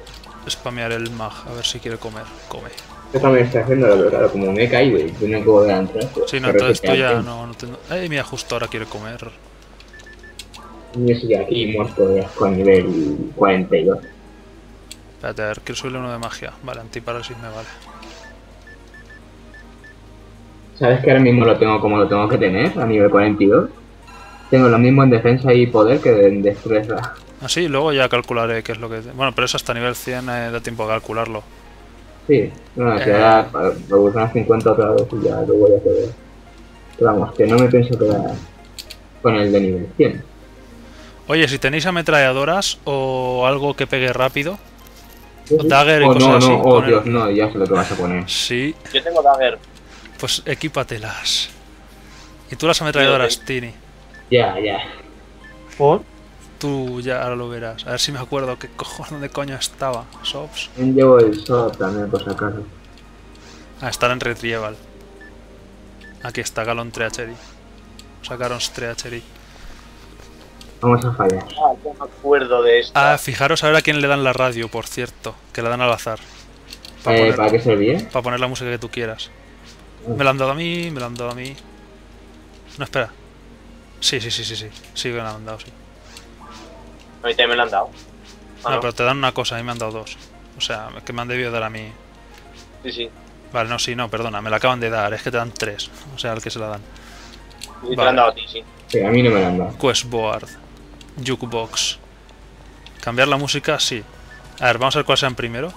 spamear el mag, a ver si quiere comer, come. Yo también estoy haciendo, pero claro, como me he caído y tengo que volver a entrar. Pues sí, no, entonces esto ya no, no tengo... Ay, mira, justo ahora quiere comer. Yo estoy aquí muerto con nivel cuarenta y dos. Espérate, a ver, quiero subirle uno de magia. Vale, antiparálisis me vale. ¿Sabes que ahora mismo lo tengo como lo tengo que tener, a nivel cuarenta y dos? Tengo lo mismo en defensa y poder que en destreza. Ah, sí, luego ya calcularé qué es lo que... Bueno, pero eso hasta nivel cien eh, da tiempo a calcularlo. Sí, bueno, eh... ya me gustan cincuenta otra vez y ya luego ya se ve. Pero vamos, que no me pienso quedar con el de nivel cien. Oye, si tenéis ametralladoras o algo que pegue rápido, o dagger y oh, cosas no, no, así. Oh, Dios, el... no, ya sé lo que vas a poner. Sí. Yo tengo dagger. Pues equípatelas. Y tú las ametralladoras, Tiny. Ya, ya. ¿Por? Tú ya ahora lo verás. A ver si me acuerdo qué cojones, dónde coño estaba. Sobs. Llevo el Sob también, por si acaso. Ah, estar en Retrieval. Aquí está, Galon Treachery. Sacaron Treachery. Vamos a fallar. Ah, yo me acuerdo de esto. Ah, fijaros a ver a quién le dan la radio, por cierto. Que la dan al azar. Para, eh, poner, ¿para qué servía? Para poner la música que tú quieras. Me la han dado a mí, me la han dado a mí. No, espera. Sí, sí, sí, sí, sí. Sí, me la han dado, sí. A mí también me la han dado. Ah, no, no, pero te dan una cosa, a mí me han dado dos. O sea, que me han debido dar a mí. Sí, sí. Vale, no, sí, no, perdona, me la acaban de dar, es que te dan tres. O sea, al que se la dan. Sí, vale. Te la han dado a ti, sí. Sí, a mí no me la han dado. Questboard. Jukebox. Cambiar la música, sí. A ver, vamos a ver cuáles sean primero.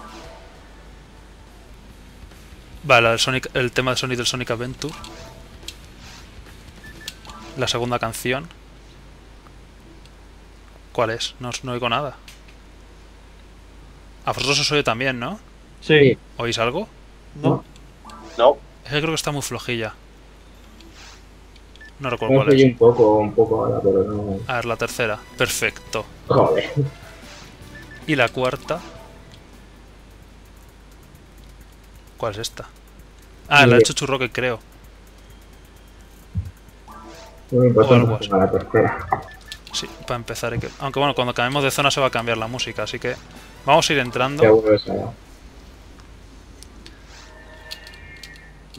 Vale, el, Sonic, el tema de Sonic del Sonic Adventure. La segunda canción. ¿Cuál es? No, no oigo nada. A vosotros os oye también, ¿no? Sí. ¿Oís algo? No. No. Es que creo que está muy flojilla. No recuerdo no, cuál es. Un poco, un poco ahora, pero no... A ver, la tercera. Perfecto. Joder. Y la cuarta... ¿Cuál es esta? Ah, sí, la de Chuchurro, que creo. Muy importante para la tercera. Sí, para empezar hay que... Aunque bueno, cuando cambiemos de zona se va a cambiar la música, así que... Vamos a ir entrando.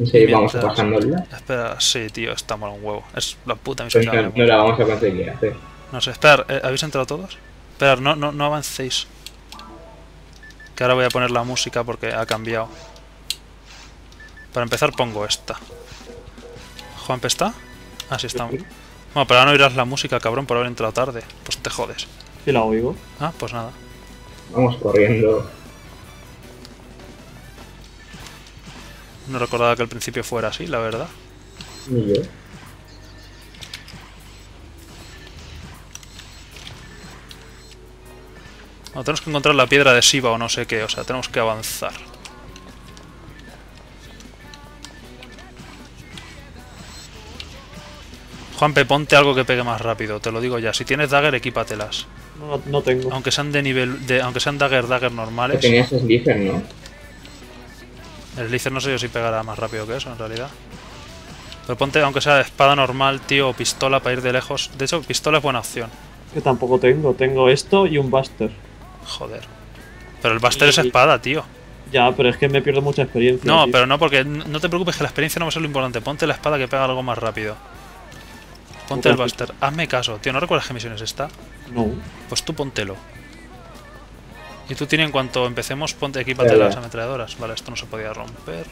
¿Y si vamos pasándola? Espera, sí, tío, está mal un huevo. Es la puta misión. No, no la vamos a conseguir hacer. No sé, esperar, ¿habéis entrado todos? Esperar, no, no, no avancéis. Que ahora voy a poner la música porque ha cambiado. Para empezar pongo esta. ¿Juanpe está? Ah, sí está. Bueno, pero ahora no oirás la música, cabrón, por haber entrado tarde. Pues te jodes. Sí la oigo. Ah, pues nada. Vamos corriendo. No recordaba que al principio fuera así, la verdad. Ni yo. Bueno, tenemos que encontrar la piedra de Shiva o no sé qué, o sea, tenemos que avanzar. Juanpe, ponte algo que pegue más rápido, te lo digo ya. Si tienes dagger, equípatelas. No, no tengo. Aunque sean de nivel, de, aunque sean dagger, dagger normales. Tenías Slither, ¿no? El Slither no sé yo si pegará más rápido que eso, en realidad. Pero ponte, aunque sea espada normal, tío, o pistola para ir de lejos. De hecho, pistola es buena opción. Que tampoco tengo. Tengo esto y un Buster. Joder. Pero el Buster y... es espada, tío. Ya, pero es que me pierdo mucha experiencia. No, tío. Pero no, porque no te preocupes que la experiencia no va a ser lo importante. Ponte la espada que pega algo más rápido. Ponte el Buster, hazme caso, tío, ¿no recuerdas qué misión es esta? No. Pues tú póntelo. Y tú tienes, en cuanto empecemos, ponte equipate las ametralladoras. Vale, esto no se podía romper.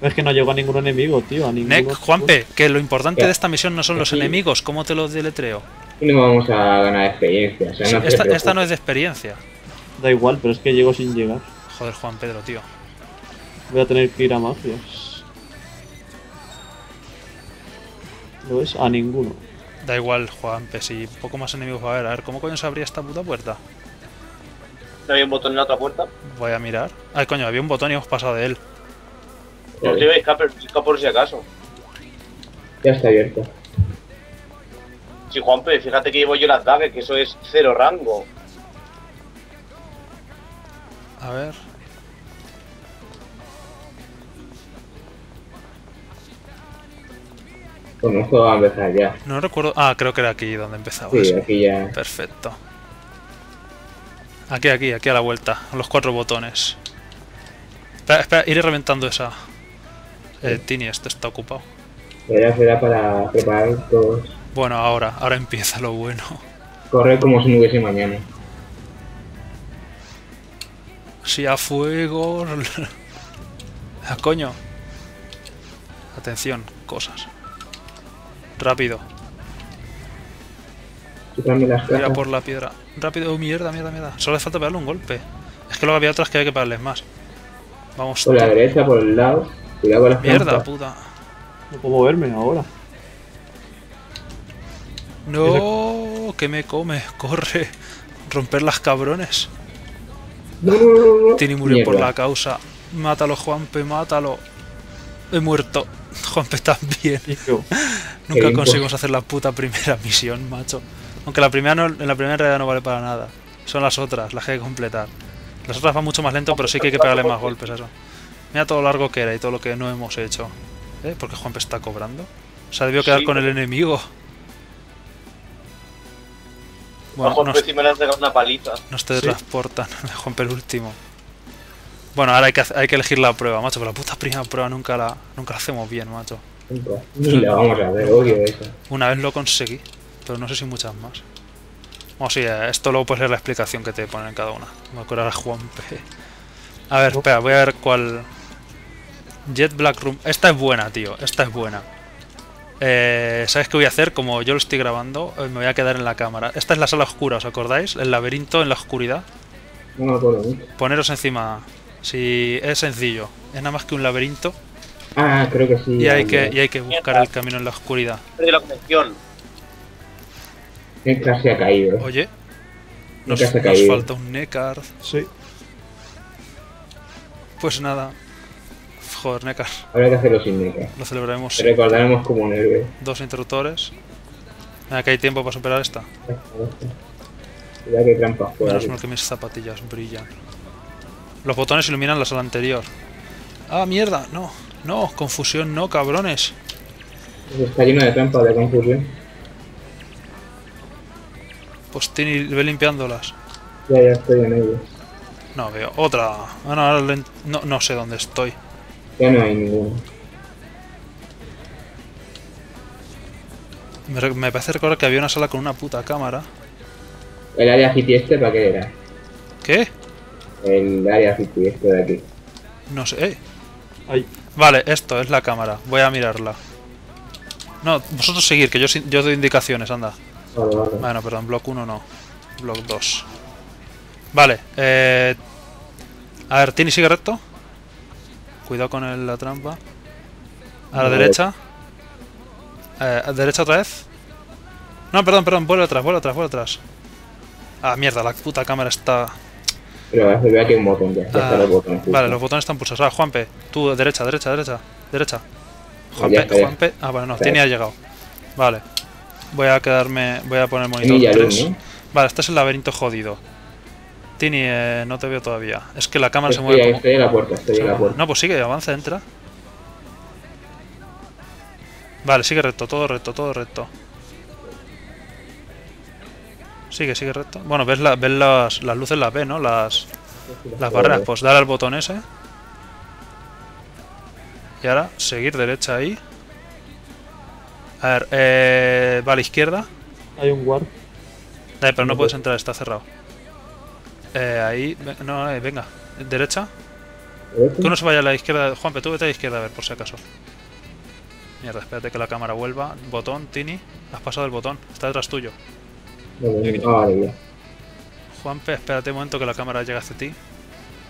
Es que no llegó a ningún enemigo, tío, a ningún... Nek, Juanpe, que lo importante de esta misión no son los enemigos, ¿cómo te los deletreo? No vamos a ganar experiencia, o sea, no sí, esta, esta no es de experiencia. Da igual, pero es que llego sin llegar. Joder, Juan Pedro, tío. Voy a tener que ir a mafias. No es a ninguno. Da igual, Juanpe, si poco más enemigos va a haber. A ver, ¿cómo coño se abría esta puta puerta? ¿No había un botón en la otra puerta? Voy a mirar. Ay, coño, había un botón y hemos pasado de él. No te iba a escapar por si acaso. Ya está abierto. Sí, Juanpe, fíjate que llevo yo las dagas, que eso es cero rango. A ver... Con esto va a empezar ya. No recuerdo... Ah, creo que era aquí donde empezaba. Sí, aquí ya. Perfecto. Aquí, aquí, aquí a la vuelta. Los cuatro botones. Espera, espera, iré reventando esa... Eh, sí. Tiny, esto está ocupado. Pero será para preparar todos. Bueno, ahora. Ahora empieza lo bueno. Correr como si no hubiese mañana. Sí, a fuego... ¡Ah, coño! Atención, cosas. Rápido. Mira por la piedra. Rápido, oh, mierda, mierda, mierda. Solo hace falta pegarle un golpe. Es que luego había otras que había que pegarles más. Vamos. Por la derecha, por el lado. Cuidado con las mierda, trampas. Puta. No puedo moverme ahora. No, que me come. Corre. Romper las cabrones. No, no, no, no. Tini murió mierda. Por la causa. Mátalo, Juanpe, mátalo. He muerto. Juanpe también. Nunca conseguimos hacer la puta primera misión, macho. Aunque la primera, no, en la primera en realidad no vale para nada. Son las otras, las que hay que completar. Las otras van mucho más lento, pero sí que hay que pegarle más golpes a eso. Mira todo lo largo que era y todo lo que no hemos hecho. ¿Eh? ¿Por qué Juanpe está cobrando? Se ha debido quedar sí, con el enemigo. Bueno, no, nos, me las una palita. Nos te ¿sí? transportan, Juanpe el último. Bueno, ahora hay que, hay que elegir la prueba, macho, pero la puta primera prueba nunca la, nunca la hacemos bien, macho. Nunca, ni la vamos a ver, obvio eso. Una vez lo conseguí, pero no sé si muchas más. Bueno, sí, esto luego puedes leer la explicación que te ponen en cada una. Me acuerdo a Juanpe. A ver, espera, voy a ver cuál... Jet Black Room. Esta es buena, tío, esta es buena. Eh, ¿Sabes qué voy a hacer? Como yo lo estoy grabando, me voy a quedar en la cámara. Esta es la sala oscura, ¿os acordáis? El laberinto en la oscuridad. No me acuerdo. Poneros encima... Sí, es sencillo, es nada más que un laberinto. Ah, creo que sí. Y hay, que, y hay que buscar el camino en la oscuridad. Perdí la conexión. Nekard se ha caído. Oye, nos, nos caído. falta un Nekard. Sí. Pues nada. Joder, Nekard. Habrá que hacerlo sin Nekard. Lo celebraremos. Te recordaremos como un héroe. Dos interruptores. Mira, que hay tiempo para superar esta. Mira que trampas fuera. Menos mal que mis zapatillas brillan. Los botones iluminan la sala anterior. ¡Ah, mierda! No, no, confusión no, cabrones. Está lleno de trampas de confusión. Pues Tiny ve limpiándolas. Ya, ya estoy en ello. No veo. Otra. Ah, no, ahora no, no sé dónde estoy. Ya no hay ninguno. Me, me parece recordar que había una sala con una puta cámara. ¿El área G T este para qué era? ¿Qué? El área fifty, esto de aquí. No sé. Eh. Ay. Vale, esto es la cámara. Voy a mirarla. No, vosotros seguir, que yo, yo doy indicaciones, anda. Vale, vale. Bueno, perdón, block uno no. block dos. Vale, eh. A ver, Tiny sigue recto. Cuidado con el, la trampa. A la vale. derecha. Eh, a derecha otra vez. No, perdón, perdón, vuelve atrás, vuelve atrás, vuelve atrás. Ah, mierda, la puta cámara está. Pero veo aquí un botón, ya, ya ah, los botones, vale, los botones están pulsados. Ah, Juanpe, tú, derecha, derecha, derecha, derecha. Juanpe, ya, ya. Juanpe. Ah, bueno, no, Tiny ha llegado. Vale. Voy a quedarme. Voy a poner monitor tres. Luz, ¿no? Vale, este es el laberinto jodido. Tiny, eh, no te veo todavía. Es que la cámara estoy, se mueve. Como... Estoy en la puerta, estoy en la puerta. No, pues sigue, avanza, entra. Vale, sigue recto, todo recto, todo recto. Sigue, sigue recto. Bueno, ves, la, ves las, las luces, las ves, ¿no? Las, las barreras. Pues dale al botón ese. Y ahora, seguir derecha ahí. A ver, eh, va a la izquierda. Hay un guard. Dale, pero no puedes entrar, está cerrado. Eh, ahí, no, eh, venga. Derecha. Que uno se vaya a la izquierda. Juanpe, tú vete a la izquierda, a ver, por si acaso. Mierda, espérate que la cámara vuelva. Botón, Tiny. Has pasado el botón. Está detrás tuyo. Vale, Juanpe, espérate un momento que la cámara llega hacia ti.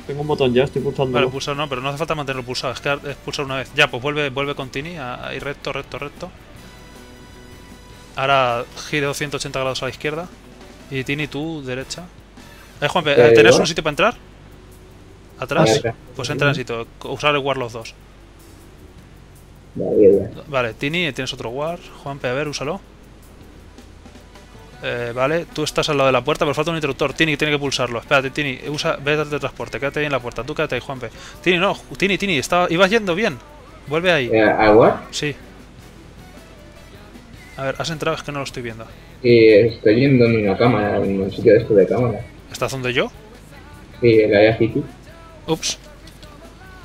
Tengo un botón ya, estoy pulsando. Vale, pulsar no, pero no hace falta mantenerlo pulsado, es que es pulsar una vez. Ya, pues vuelve, vuelve con Tiny, ahí recto, recto, recto. Ahora giro ciento ochenta grados a la izquierda. Y Tiny, tú, derecha. Eh, Juanpe, ¿tenés un sitio para entrar? ¿Atrás? Pues entra en sitio, usar el guard los dos. Vale, Tiny, tienes otro guard. Juanpe, a ver, úsalo. Eh, vale, tú estás al lado de la puerta, pero falta un interruptor. Tiny tiene que pulsarlo. Espérate, Tiny, usa, ve al teletransporte, quédate ahí en la puerta. Tú quédate ahí, Juanpe. Tiny, no, Tiny, Tiny, está, ibas yendo bien. Vuelve ahí. ¿Agua? Sí. A ver, has entrado, es que no lo estoy viendo. Sí, estoy yendo en una cámara, en un sitio de esto de cámara. ¿Estás donde yo? Sí, en la área City. Ups.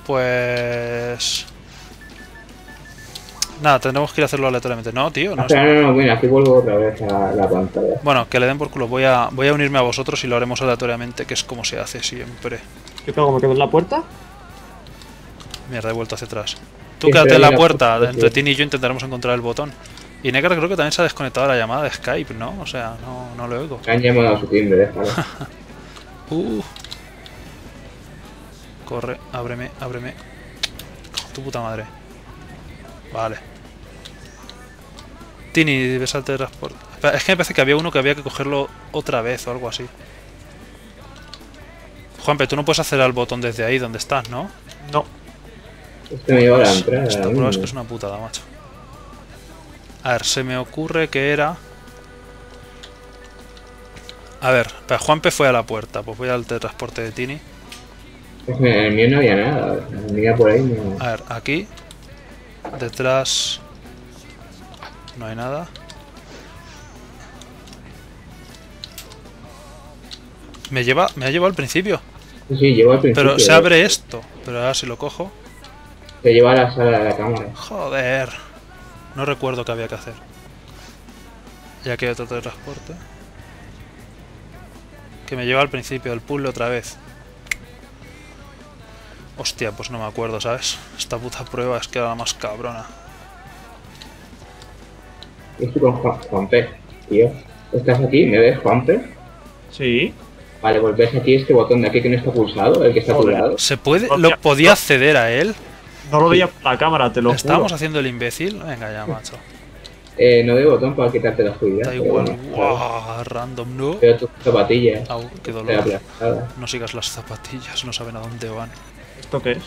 Pues... Nada, tendremos que ir a hacerlo aleatoriamente. No, tío, no. O sea, no, no, bueno, aquí vuelvo otra vez a la pantalla. Bueno, que le den por culo. Voy a, voy a unirme a vosotros y lo haremos aleatoriamente, que es como se hace siempre. ¿Qué pego? ¿Me quedo en la puerta? Mierda, he vuelto hacia atrás. Tú quédate en la puerta. Entre Tiny y yo intentaremos encontrar el botón. Y Nekard creo que también se ha desconectado la llamada de Skype, ¿no? O sea, no, no lo oigo. Han llamado a su timbre, déjalo. uh. Corre, ábreme, ábreme. Tu puta madre. Vale. Tiny, ves al teletransporte. Es que me parece que había uno que había que cogerlo otra vez o algo así. Juanpe, tú no puedes hacer al botón desde ahí donde estás, ¿no? No. Este me lleva a la entrada. Esta prueba es que es una putada, macho. A ver, se me ocurre que era... A ver, para Juanpe fue a la puerta, pues voy al teletransporte de Tini. Pues en el mío no había nada, venía por ahí. No... A ver, aquí, detrás, no hay nada. Me lleva, me ha llevado al principio. Sí, sí, llevo al principio. Pero se abre esto, pero ahora si lo cojo. Te lleva a la sala de la cámara. Joder, no recuerdo qué había que hacer. Ya que hay otro teletransporte. Que me lleva al principio del puzzle otra vez. Hostia, pues no me acuerdo, ¿sabes? Esta puta prueba es que era la más cabrona. Yo estoy con Juanpe, tío. ¿Estás aquí? ¿Me ves, Juanpe? Sí. Vale, volvés aquí este botón de aquí que no está pulsado, el que está pulsado. ¿Se puede? ¿Lo podía acceder a él? No lo veía por la cámara, te lo juro. ¿Estábamos haciendo el imbécil? Venga ya, macho. Eh, no doy botón para quitarte la oscuridad. Da igual, bueno, wow, random, ¿no? Pero tus zapatillas. Au, qué dolor. No sigas las zapatillas, no saben a dónde van. ¿Esto qué es?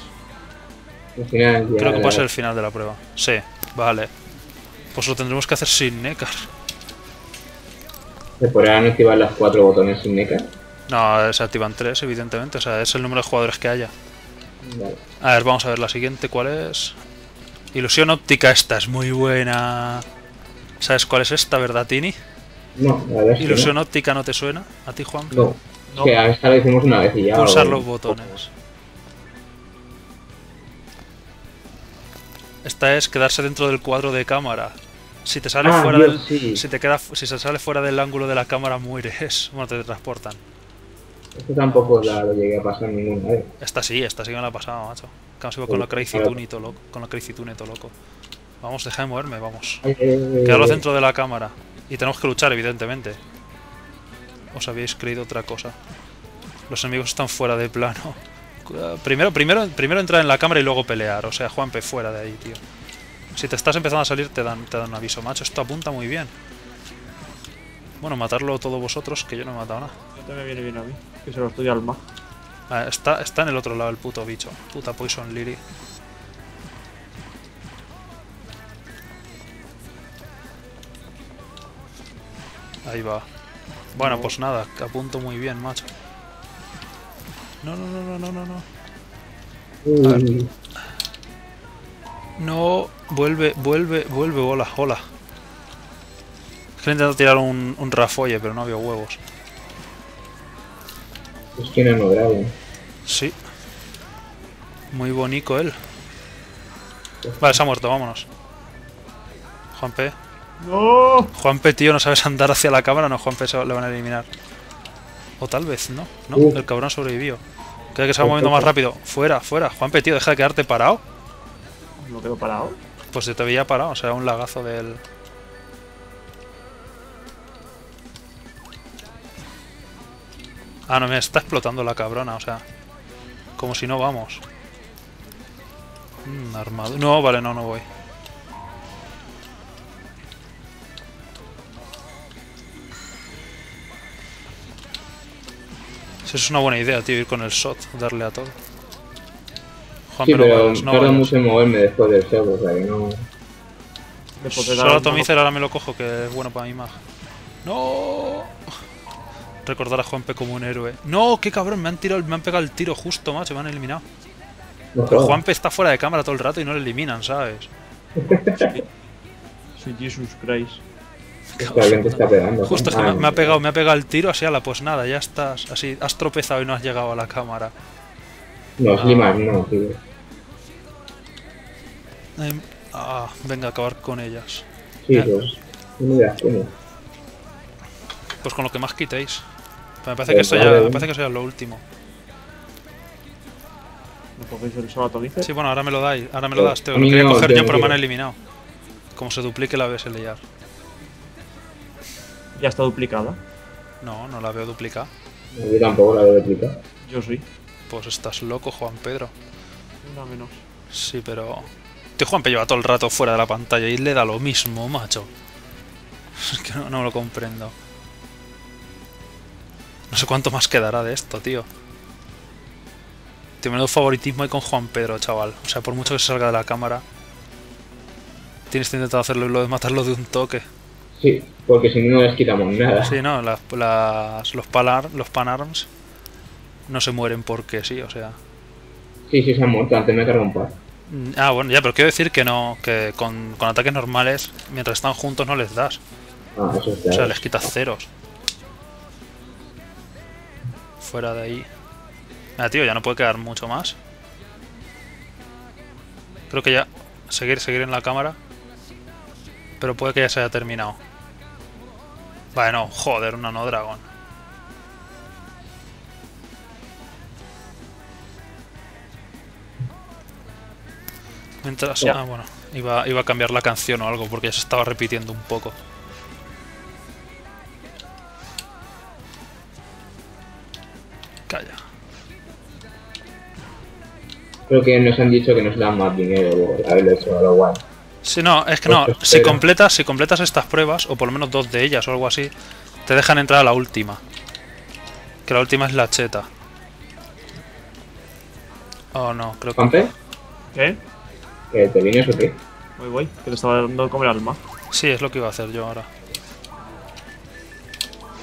El final, creo que la... pasa el final de la prueba. Sí, vale. Pues lo tendremos que hacer sin Nekard. ¿Se podrán activar las cuatro botones sin Nekard? No, se activan tres, evidentemente. O sea, es el número de jugadores que haya. Vale. A ver, vamos a ver la siguiente, ¿cuál es? Ilusión óptica, esta es muy buena. ¿Sabes cuál es esta, verdad, Tini? No, la verdad es que Ilusión no. óptica no te suena. ¿A ti, Juan? No. no. O sea, esta la hicimos una vez y ya... Pulsar los botones. Esta es quedarse dentro del cuadro de cámara. Si te sale ah, fuera Dios, del... Sí. Si, te queda, si se sale fuera del ángulo de la cámara, mueres. Bueno, te transportan. Esto tampoco la, lo llegué a pasar ninguna vez. Esta sí, esta sí que me la ha pasado, macho. Casi sí, con la Crazy Tune y todo loco. Con la Crazy Tune y todo loco. Vamos, deja de moverme, vamos. Quedarlo dentro de la cámara. Y tenemos que luchar, evidentemente. Os habéis creído otra cosa. Los enemigos están fuera de plano. Primero, primero, primero entrar en la cámara y luego pelear. O sea, Juanpe, fuera de ahí, tío. Si te estás empezando a salir, te dan, te dan un aviso, macho. Esto apunta muy bien. Bueno, matarlo todos vosotros, que yo no he matado nada. Esto me viene bien a mí, que se lo estoy al mago. Ah, está, está en el otro lado el puto bicho. Puta Poison Lily. Ahí va. Bueno, pues nada, que apunto muy bien, macho. No, no, no, no, no, no. A ver. No, vuelve, vuelve, vuelve, hola, hola. Es que le he intentado tirar un, un rafolle, pero no había huevos. Es que no lo grabo. Sí. Muy bonito él. Vale, se ha muerto, vámonos. Juanpe. No. Juanpe, tío, no sabes andar hacia la cámara. No, Juanpe se le van a eliminar. O tal vez, ¿no? No, uh. el cabrón sobrevivió. Creo que se va moviendo más rápido. Fuera, fuera. Juanpe, tío, deja de quedarte parado. ¿No quedo parado? Pues se te veía parado, o sea, un lagazo del... Ah, no, me está explotando la cabrona, o sea... Como si no vamos. Mm, armado... No, vale, no, no voy. Eso es una buena idea, tío, ir con el shot, darle a todo. Juan, sí, pero, pero no tarda mucho en moverme después del shot, o sea que no... Solo atomicer, ahora me lo cojo, que es bueno para mi mag. ¡No! Recordar a Juanpe como un héroe. ¡No! ¡Qué cabrón! Me han tirado, me han pegado el tiro justo, macho, me han eliminado. No, pero Juanpe está fuera de cámara todo el rato y no le eliminan, ¿sabes? Soy Jesus Christ. Cabrón, está pegando, justo es que me, me ha pegado, me ha pegado el tiro así a la pues nada, ya estás así, has tropezado y no has llegado a la cámara. No, es limar, no, tío. Eh, ah, venga, acabar con ellas. Sí, eh. pues, mira, mira. Pues con lo que más quitéis. Pero me parece que esto ya, me parece que eso ya es lo último. ¿No podéis el solato, dice? Sí, bueno, ahora me lo dais, ahora me lo das, te lo quería coger yo, pero me han eliminado. Como se duplique la ves el liar. ¿Ya está duplicada? No, no la veo duplicada. Yo tampoco la veo duplicada. Yo sí. Pues estás loco, Juan Pedro. Una menos. Sí, pero... Tío, Juan Pedro lleva todo el rato fuera de la pantalla y le da lo mismo, macho. Es que no, no lo comprendo. No sé cuánto más quedará de esto, tío. Te menudo favoritismo hay con Juan Pedro, chaval. O sea, por mucho que se salga de la cámara, tienes que intentar hacerlo lo de matarlo de un toque. Sí, porque si no les quitamos nada. Sí, no, las, las, los, palar, los panarms no se mueren porque sí, o sea. Sí, sí, se han muerto, antes me he cargado un par. Ah, bueno, ya, pero quiero decir que no, que con, con ataques normales, mientras están juntos no les das. Ah, eso está. O sea, les quitas ceros. Fuera de ahí. Ah, tío, ya no puede quedar mucho más. Creo que ya... Seguir, seguir en la cámara. Pero puede que ya se haya terminado. Vale, no, joder, una no dragón. Mientras ya, ah, bueno, iba, iba a cambiar la canción o algo porque ya se estaba repitiendo un poco. Calla. Creo que nos han dicho que nos dan más dinero por haberlo hecho a lo guay. Sí, no, es que no, si completas, si completas estas pruebas, o por lo menos dos de ellas o algo así, te dejan entrar a la última. Que la última es la cheta. Oh, no, creo que... ¿Pampe? ¿Qué? ¿Eh? ¿Te vienes o qué? Voy, voy, que le estaba dando de comer al alma. Sí, es lo que iba a hacer yo ahora.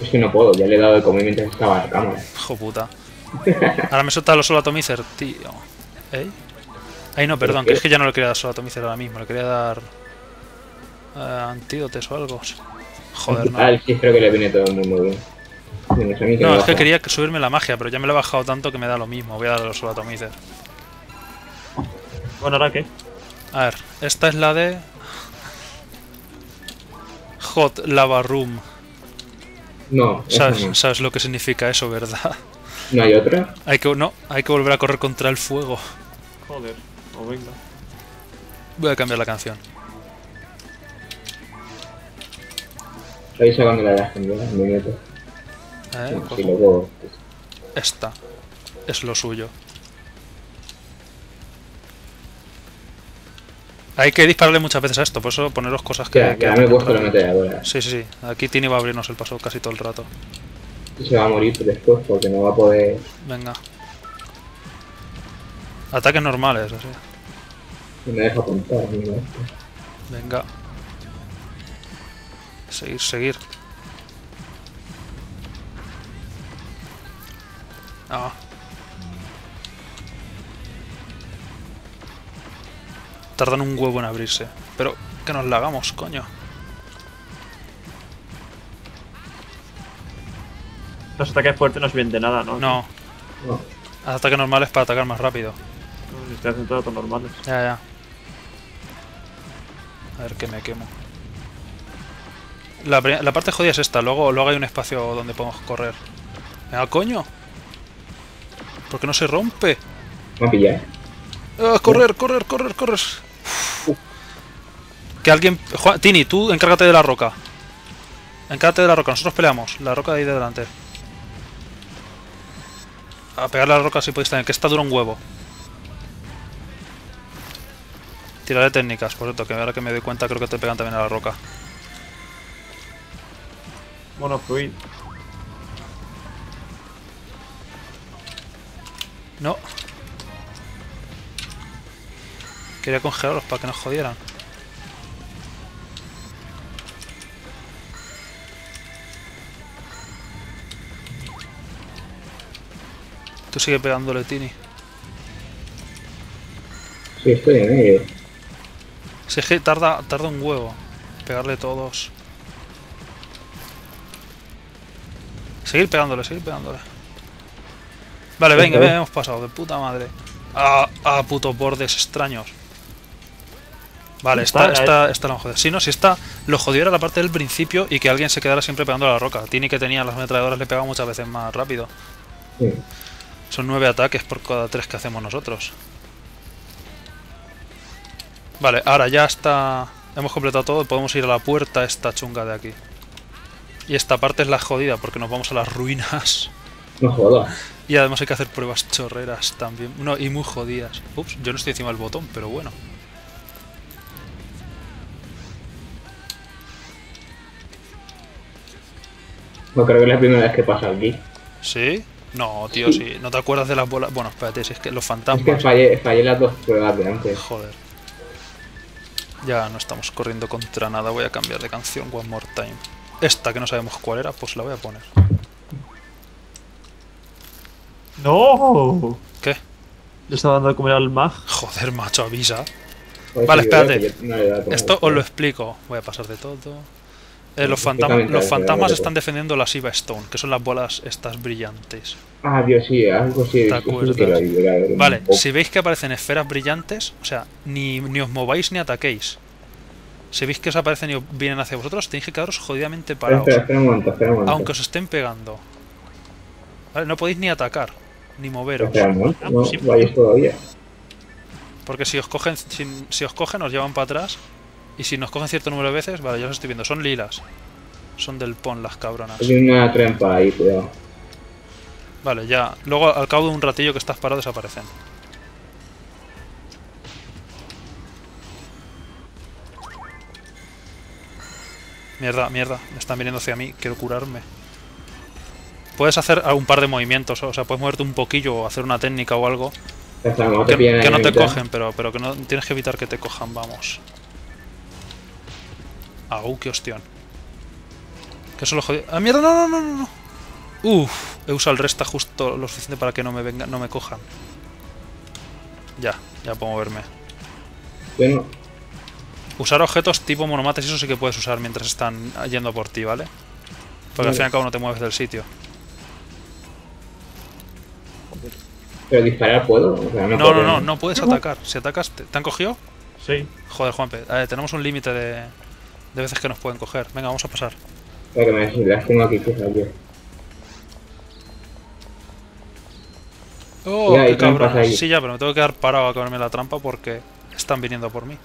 Es que no puedo, ya le he dado de comer mientras estaba en la cámara. Hijo puta. Ahora me suelta los solo atomizer, tío. ¿Eh? Ay, no, perdón, que es que ya no le quería dar solo atomizer ahora mismo, le quería dar uh, antídotes o algo. Joder, no. Ah, sí, creo que le viene todo muy, muy bien. Menos a mí que no, es baja. Que quería subirme la magia, pero ya me la he bajado tanto que me da lo mismo. Voy a darle solo atomizer. Bueno, ¿ahora qué? A ver, esta es la de... Hot Lava Room. No, ¿Sabes, no. ¿Sabes lo que significa eso, verdad? ¿No hay otra? Hay que, no, hay que volver a correr contra el fuego. Joder. Oh, venga. Voy a cambiar la canción. Estoy sacando la de las canciones, me meto. Eh, bueno, pues... si lo puedo... Esta es lo suyo. Hay que dispararle muchas veces a esto, por eso poneros cosas que... Ya, que ya me he puesto la metralladora. Sí, sí, sí. Aquí Tiny va a abrirnos el paso casi todo el rato. Y se va a morir después porque no va a poder... Venga. Ataques normales, así. Me deja apuntar, mira. Venga. Seguir, seguir. Ah. Tardan un huevo en abrirse. Pero que nos la hagamos, coño. Los ataques fuertes no sirven de nada, ¿no? No. No. Ataques normales para atacar más rápido. Estoy haciendo todo normales. Ya, ya. A ver que me quemo. La, la parte jodida es esta, luego, luego hay un espacio donde podemos correr. ¡Ah, coño! ¿Por qué no se rompe? Me ha pillado. Ah, correr, correr, correr, correr. Uh. Que alguien... Juan, Tiny, tú encárgate de la roca. Encárgate de la roca, nosotros peleamos. La roca de ahí de delante. A pegar la roca si podéis también, que esta dura un huevo. Tiraré técnicas, por cierto, que ahora que me doy cuenta creo que te pegan también a la roca. Bueno, fluid. No. Quería congelarlos para que nos jodieran. Tú sigue pegándole, Tiny. Sí, estoy en ello. Si es que tarda, tarda un huevo pegarle todos. Seguir pegándole, seguir pegándole. Vale, venga, venga, hemos pasado de puta madre. Ah, ah, putos bordes extraños. Vale, está, está, está lo jodido. Si no, si está, lo jodido era la parte del principio y que alguien se quedara siempre pegando a la roca. Tiny, que tenía las metralladoras, le pegaba muchas veces más rápido. Sí. Son nueve ataques por cada tres que hacemos nosotros. Vale, ahora ya está... Hemos completado todo, podemos ir a la puerta esta chunga de aquí. Y esta parte es la jodida, porque nos vamos a las ruinas. No jodas. Y además hay que hacer pruebas chorreras también. No, y muy jodidas. Ups, yo no estoy encima del botón, pero bueno. No creo que es la primera vez que pasa aquí. ¿Sí? No, tío, si sí. ¿No te acuerdas de las bolas? Bueno, espérate, si es que los fantasmas... Es que fallé, fallé las dos pruebas de antes. Joder. Ya no estamos corriendo contra nada. Voy a cambiar de canción One More Time. Esta que no sabemos cuál era, pues la voy a poner. ¡No! ¿Qué? Le está dando de comer al mag. Joder, macho, avisa. Pues vale, sí, espérate. No Esto os lo explico. Voy a pasar de todo. Eh, los fantasma, los fantasmas están defendiendo las Eva Stone, que son las bolas estas brillantes. Ah, Dios, sí, algo sí. ¿Te acuerdas? Vale, si veis que aparecen esferas brillantes, o sea, ni, ni os mováis ni ataquéis. Si veis que os aparecen y vienen hacia vosotros, tenéis que quedaros jodidamente parados. Espera, espera un momento, espera un momento. Aunque os estén pegando. Vale, no podéis ni atacar, ni moveros. Espera, no, no vayáis todavía. Porque si os cogen, si, si os cogen, os llevan para atrás. Y si nos cogen cierto número de veces... Vale, ya os estoy viendo. Son lilas. Son del pon, las cabronas. Hay una trampa ahí, cuidado. Vale, ya. Luego, al cabo de un ratillo que estás parado, desaparecen. Mierda, mierda. Me están viniendo hacia mí. Quiero curarme. Puedes hacer un par de movimientos. O sea, puedes moverte un poquillo o hacer una técnica o algo. Estamos, que, que no te cogen, pero, pero que no tienes que evitar que te cojan, vamos. Ah, uh, qué hostión. Que solo jodido. ¡Ah, mierda! ¡No, no, no, no! Uff, he usado el resta justo lo suficiente para que no me vengan, no me cojan. Ya, ya puedo moverme. Bueno. Usar objetos tipo monomates, eso sí que puedes usar mientras están yendo por ti, ¿vale? Porque bueno, al fin y al cabo no te mueves del sitio. ¿Pero disparar puedo? O sea, no, no, puedo... no, no, no puedes atacar. Si atacas, ¿te, ¿te han cogido? Sí. Joder, Juanpe, a ver, tenemos un límite de... de veces que nos pueden coger. Venga, vamos a pasar. Claro que me las tengo aquí, fija, tío. Oh, mira, qué cabrón. Sí, ya, pero me tengo que quedar parado a comerme la trampa porque están viniendo por mí.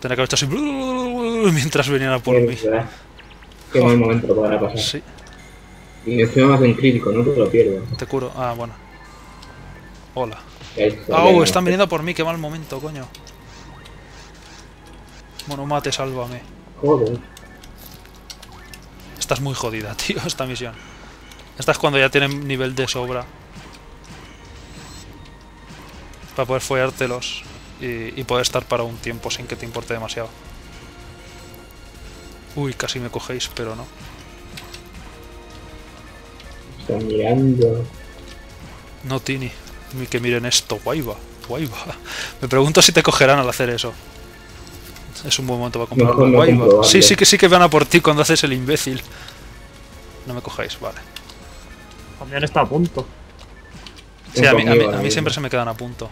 Tendré que haber hecho así... mientras vinieran por mí. Verdad. Qué mal momento para pasar. Sí. Y encima me hacen crítico, no te lo pierdo. Te curo. Ah, bueno. Hola. Ah, oh, están viniendo por mí. Qué mal momento, coño. Monomate, sálvame. Joder. Estás muy jodida, tío, esta misión. Esta es cuando ya tienen nivel de sobra. Para poder follártelos y, y poder estar para un tiempo sin que te importe demasiado. Uy, casi me cogéis, pero no. Están mirando. No, Tini. Ni que miren esto. Guay va, guay va. Me pregunto si te cogerán al hacer eso. Es un buen momento para comprar no, no, no, no, sí, sí que sí que van a por ti cuando haces el imbécil. No me cojáis, vale. También está a punto. Sí, a mí, a mí, a mí siempre se me quedan a punto.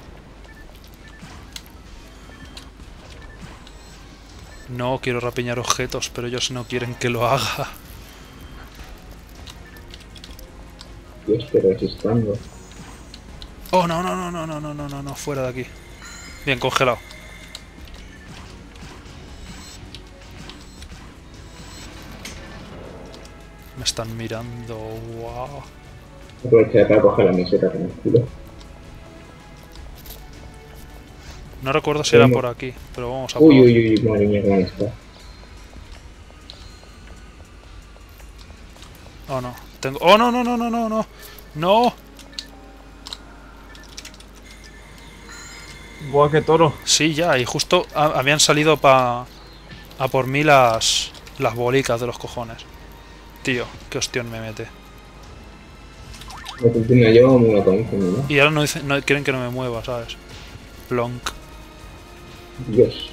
No quiero rapiñar objetos, pero ellos no quieren que lo haga. Yo estoy resistiendo. Oh, no, no, no, no, no, no, no, no, fuera de aquí. Bien, congelado. Me están mirando, wow. Aproveché para coger la meseta con el culo. No recuerdo si era por aquí, pero vamos a por... Uy, uy, uy, madre mía, ¿dónde está? Oh, no. Tengo... Oh, no, no, no, no, no, no. No. Buah, qué toro. Sí, ya, y justo habían salido pa... a por mí las... las bolicas de los cojones. Tío, qué hostión me mete. Me lleva un montón, ¿no? Y ahora no, dicen, no quieren que no me mueva, ¿sabes? Plonk. Dios.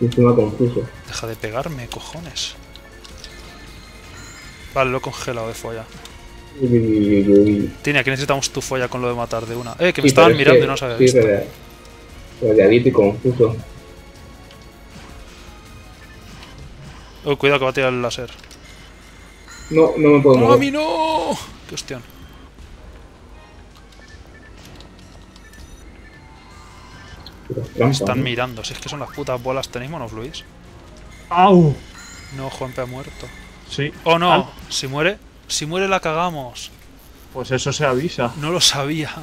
Encima confuso. Deja de pegarme, cojones. Vale, lo he congelado de folla. Uy, uy, uy, uy. Tini, aquí necesitamos tu folla con lo de matar de una. Eh, que me sí, estaban mirando que, y no sabía. Sí, pero... Rodeadito y confuso. Oh, cuidado que va a tirar el láser. No, no me puedo mover. ¡No, a mí no! ¡Qué hostión! Me están mirando, si es que son las putas bolas. ¿Tenéis monos, Luis? ¡Au! No, Juanpe ha muerto. Sí. ¡Oh, no! ¿Ah? Si muere, si muere la cagamos. Pues eso se avisa. No lo sabía.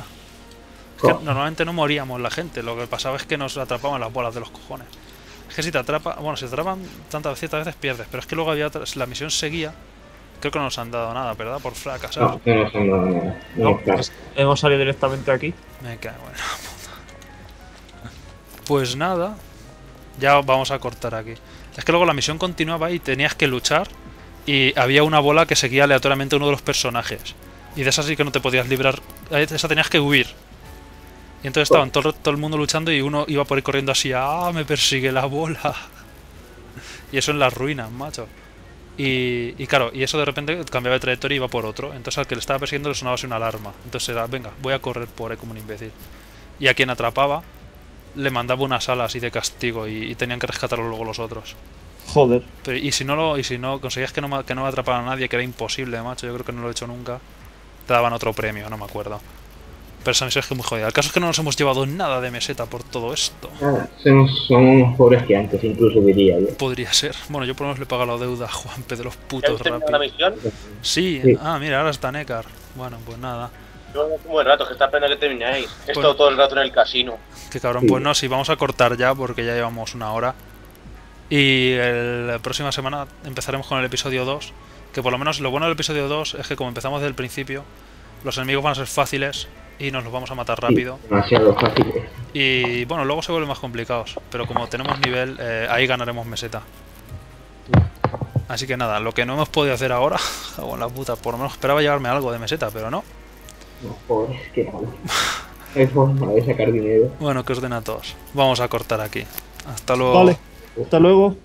Es que normalmente no moríamos la gente, lo que pasaba es que nos atrapaban las bolas de los cojones. Es que si te atrapan, bueno, si te atrapan tantas veces, tantas veces pierdes, pero es que luego había la misión seguía... Creo que no nos han dado nada, ¿verdad? Por fracasar. No, no nos han dado nada. No, no, pues hemos salido directamente aquí. Me cago en la puta. Pues nada. Ya vamos a cortar aquí. Es que luego la misión continuaba y tenías que luchar. Y había una bola que seguía aleatoriamente uno de los personajes. Y de esa sí que no te podías librar. Esa tenías que huir. Y entonces estaban todo, todo el mundo luchando y uno iba por ahí corriendo así. ¡Ah, me persigue la bola! Y eso en las ruinas, macho. Y, y claro, y eso de repente cambiaba de trayectoria y iba por otro. Entonces al que le estaba persiguiendo le sonaba así una alarma. Entonces era, venga, voy a correr por ahí como un imbécil. Y a quien atrapaba le mandaba unas alas así de castigo y, y tenían que rescatarlo luego los otros. Joder. Pero, y si no lo, y si no conseguías que no, que no atrapara a nadie, que era imposible, macho, yo creo que no lo he hecho nunca, te daban otro premio, no me acuerdo. Pero esa misión es que muy jodida. El caso es que no nos hemos llevado nada de meseta por todo esto. Ah, somos, somos pobres que antes, incluso diría yo. Podría ser. Bueno, yo por lo menos le he pagado la deuda a Juanpe de los putos Rappys. Sí, sí. Ah, mira, ahora está Nekard. Bueno, pues nada. Un buen rato, que está pena que termináis. He estado pues todo el rato en el casino. Qué cabrón. Sí. Pues no, sí, vamos a cortar ya porque ya llevamos una hora. Y el, la próxima semana empezaremos con el episodio dos. Que por lo menos lo bueno del episodio dos es que como empezamos desde el principio, los enemigos van a ser fáciles y nos los vamos a matar rápido. Sí, demasiado fáciles. Y bueno, luego se vuelven más complicados. Pero como tenemos nivel, eh, ahí ganaremos meseta. Así que nada, lo que no hemos podido hacer ahora, con la puta, por lo menos esperaba llevarme algo de meseta, pero no. No, joder, es que malo. Es forma de sacar dinero. Bueno, que os den a todos. Vamos a cortar aquí. Hasta luego. Vale, hasta luego.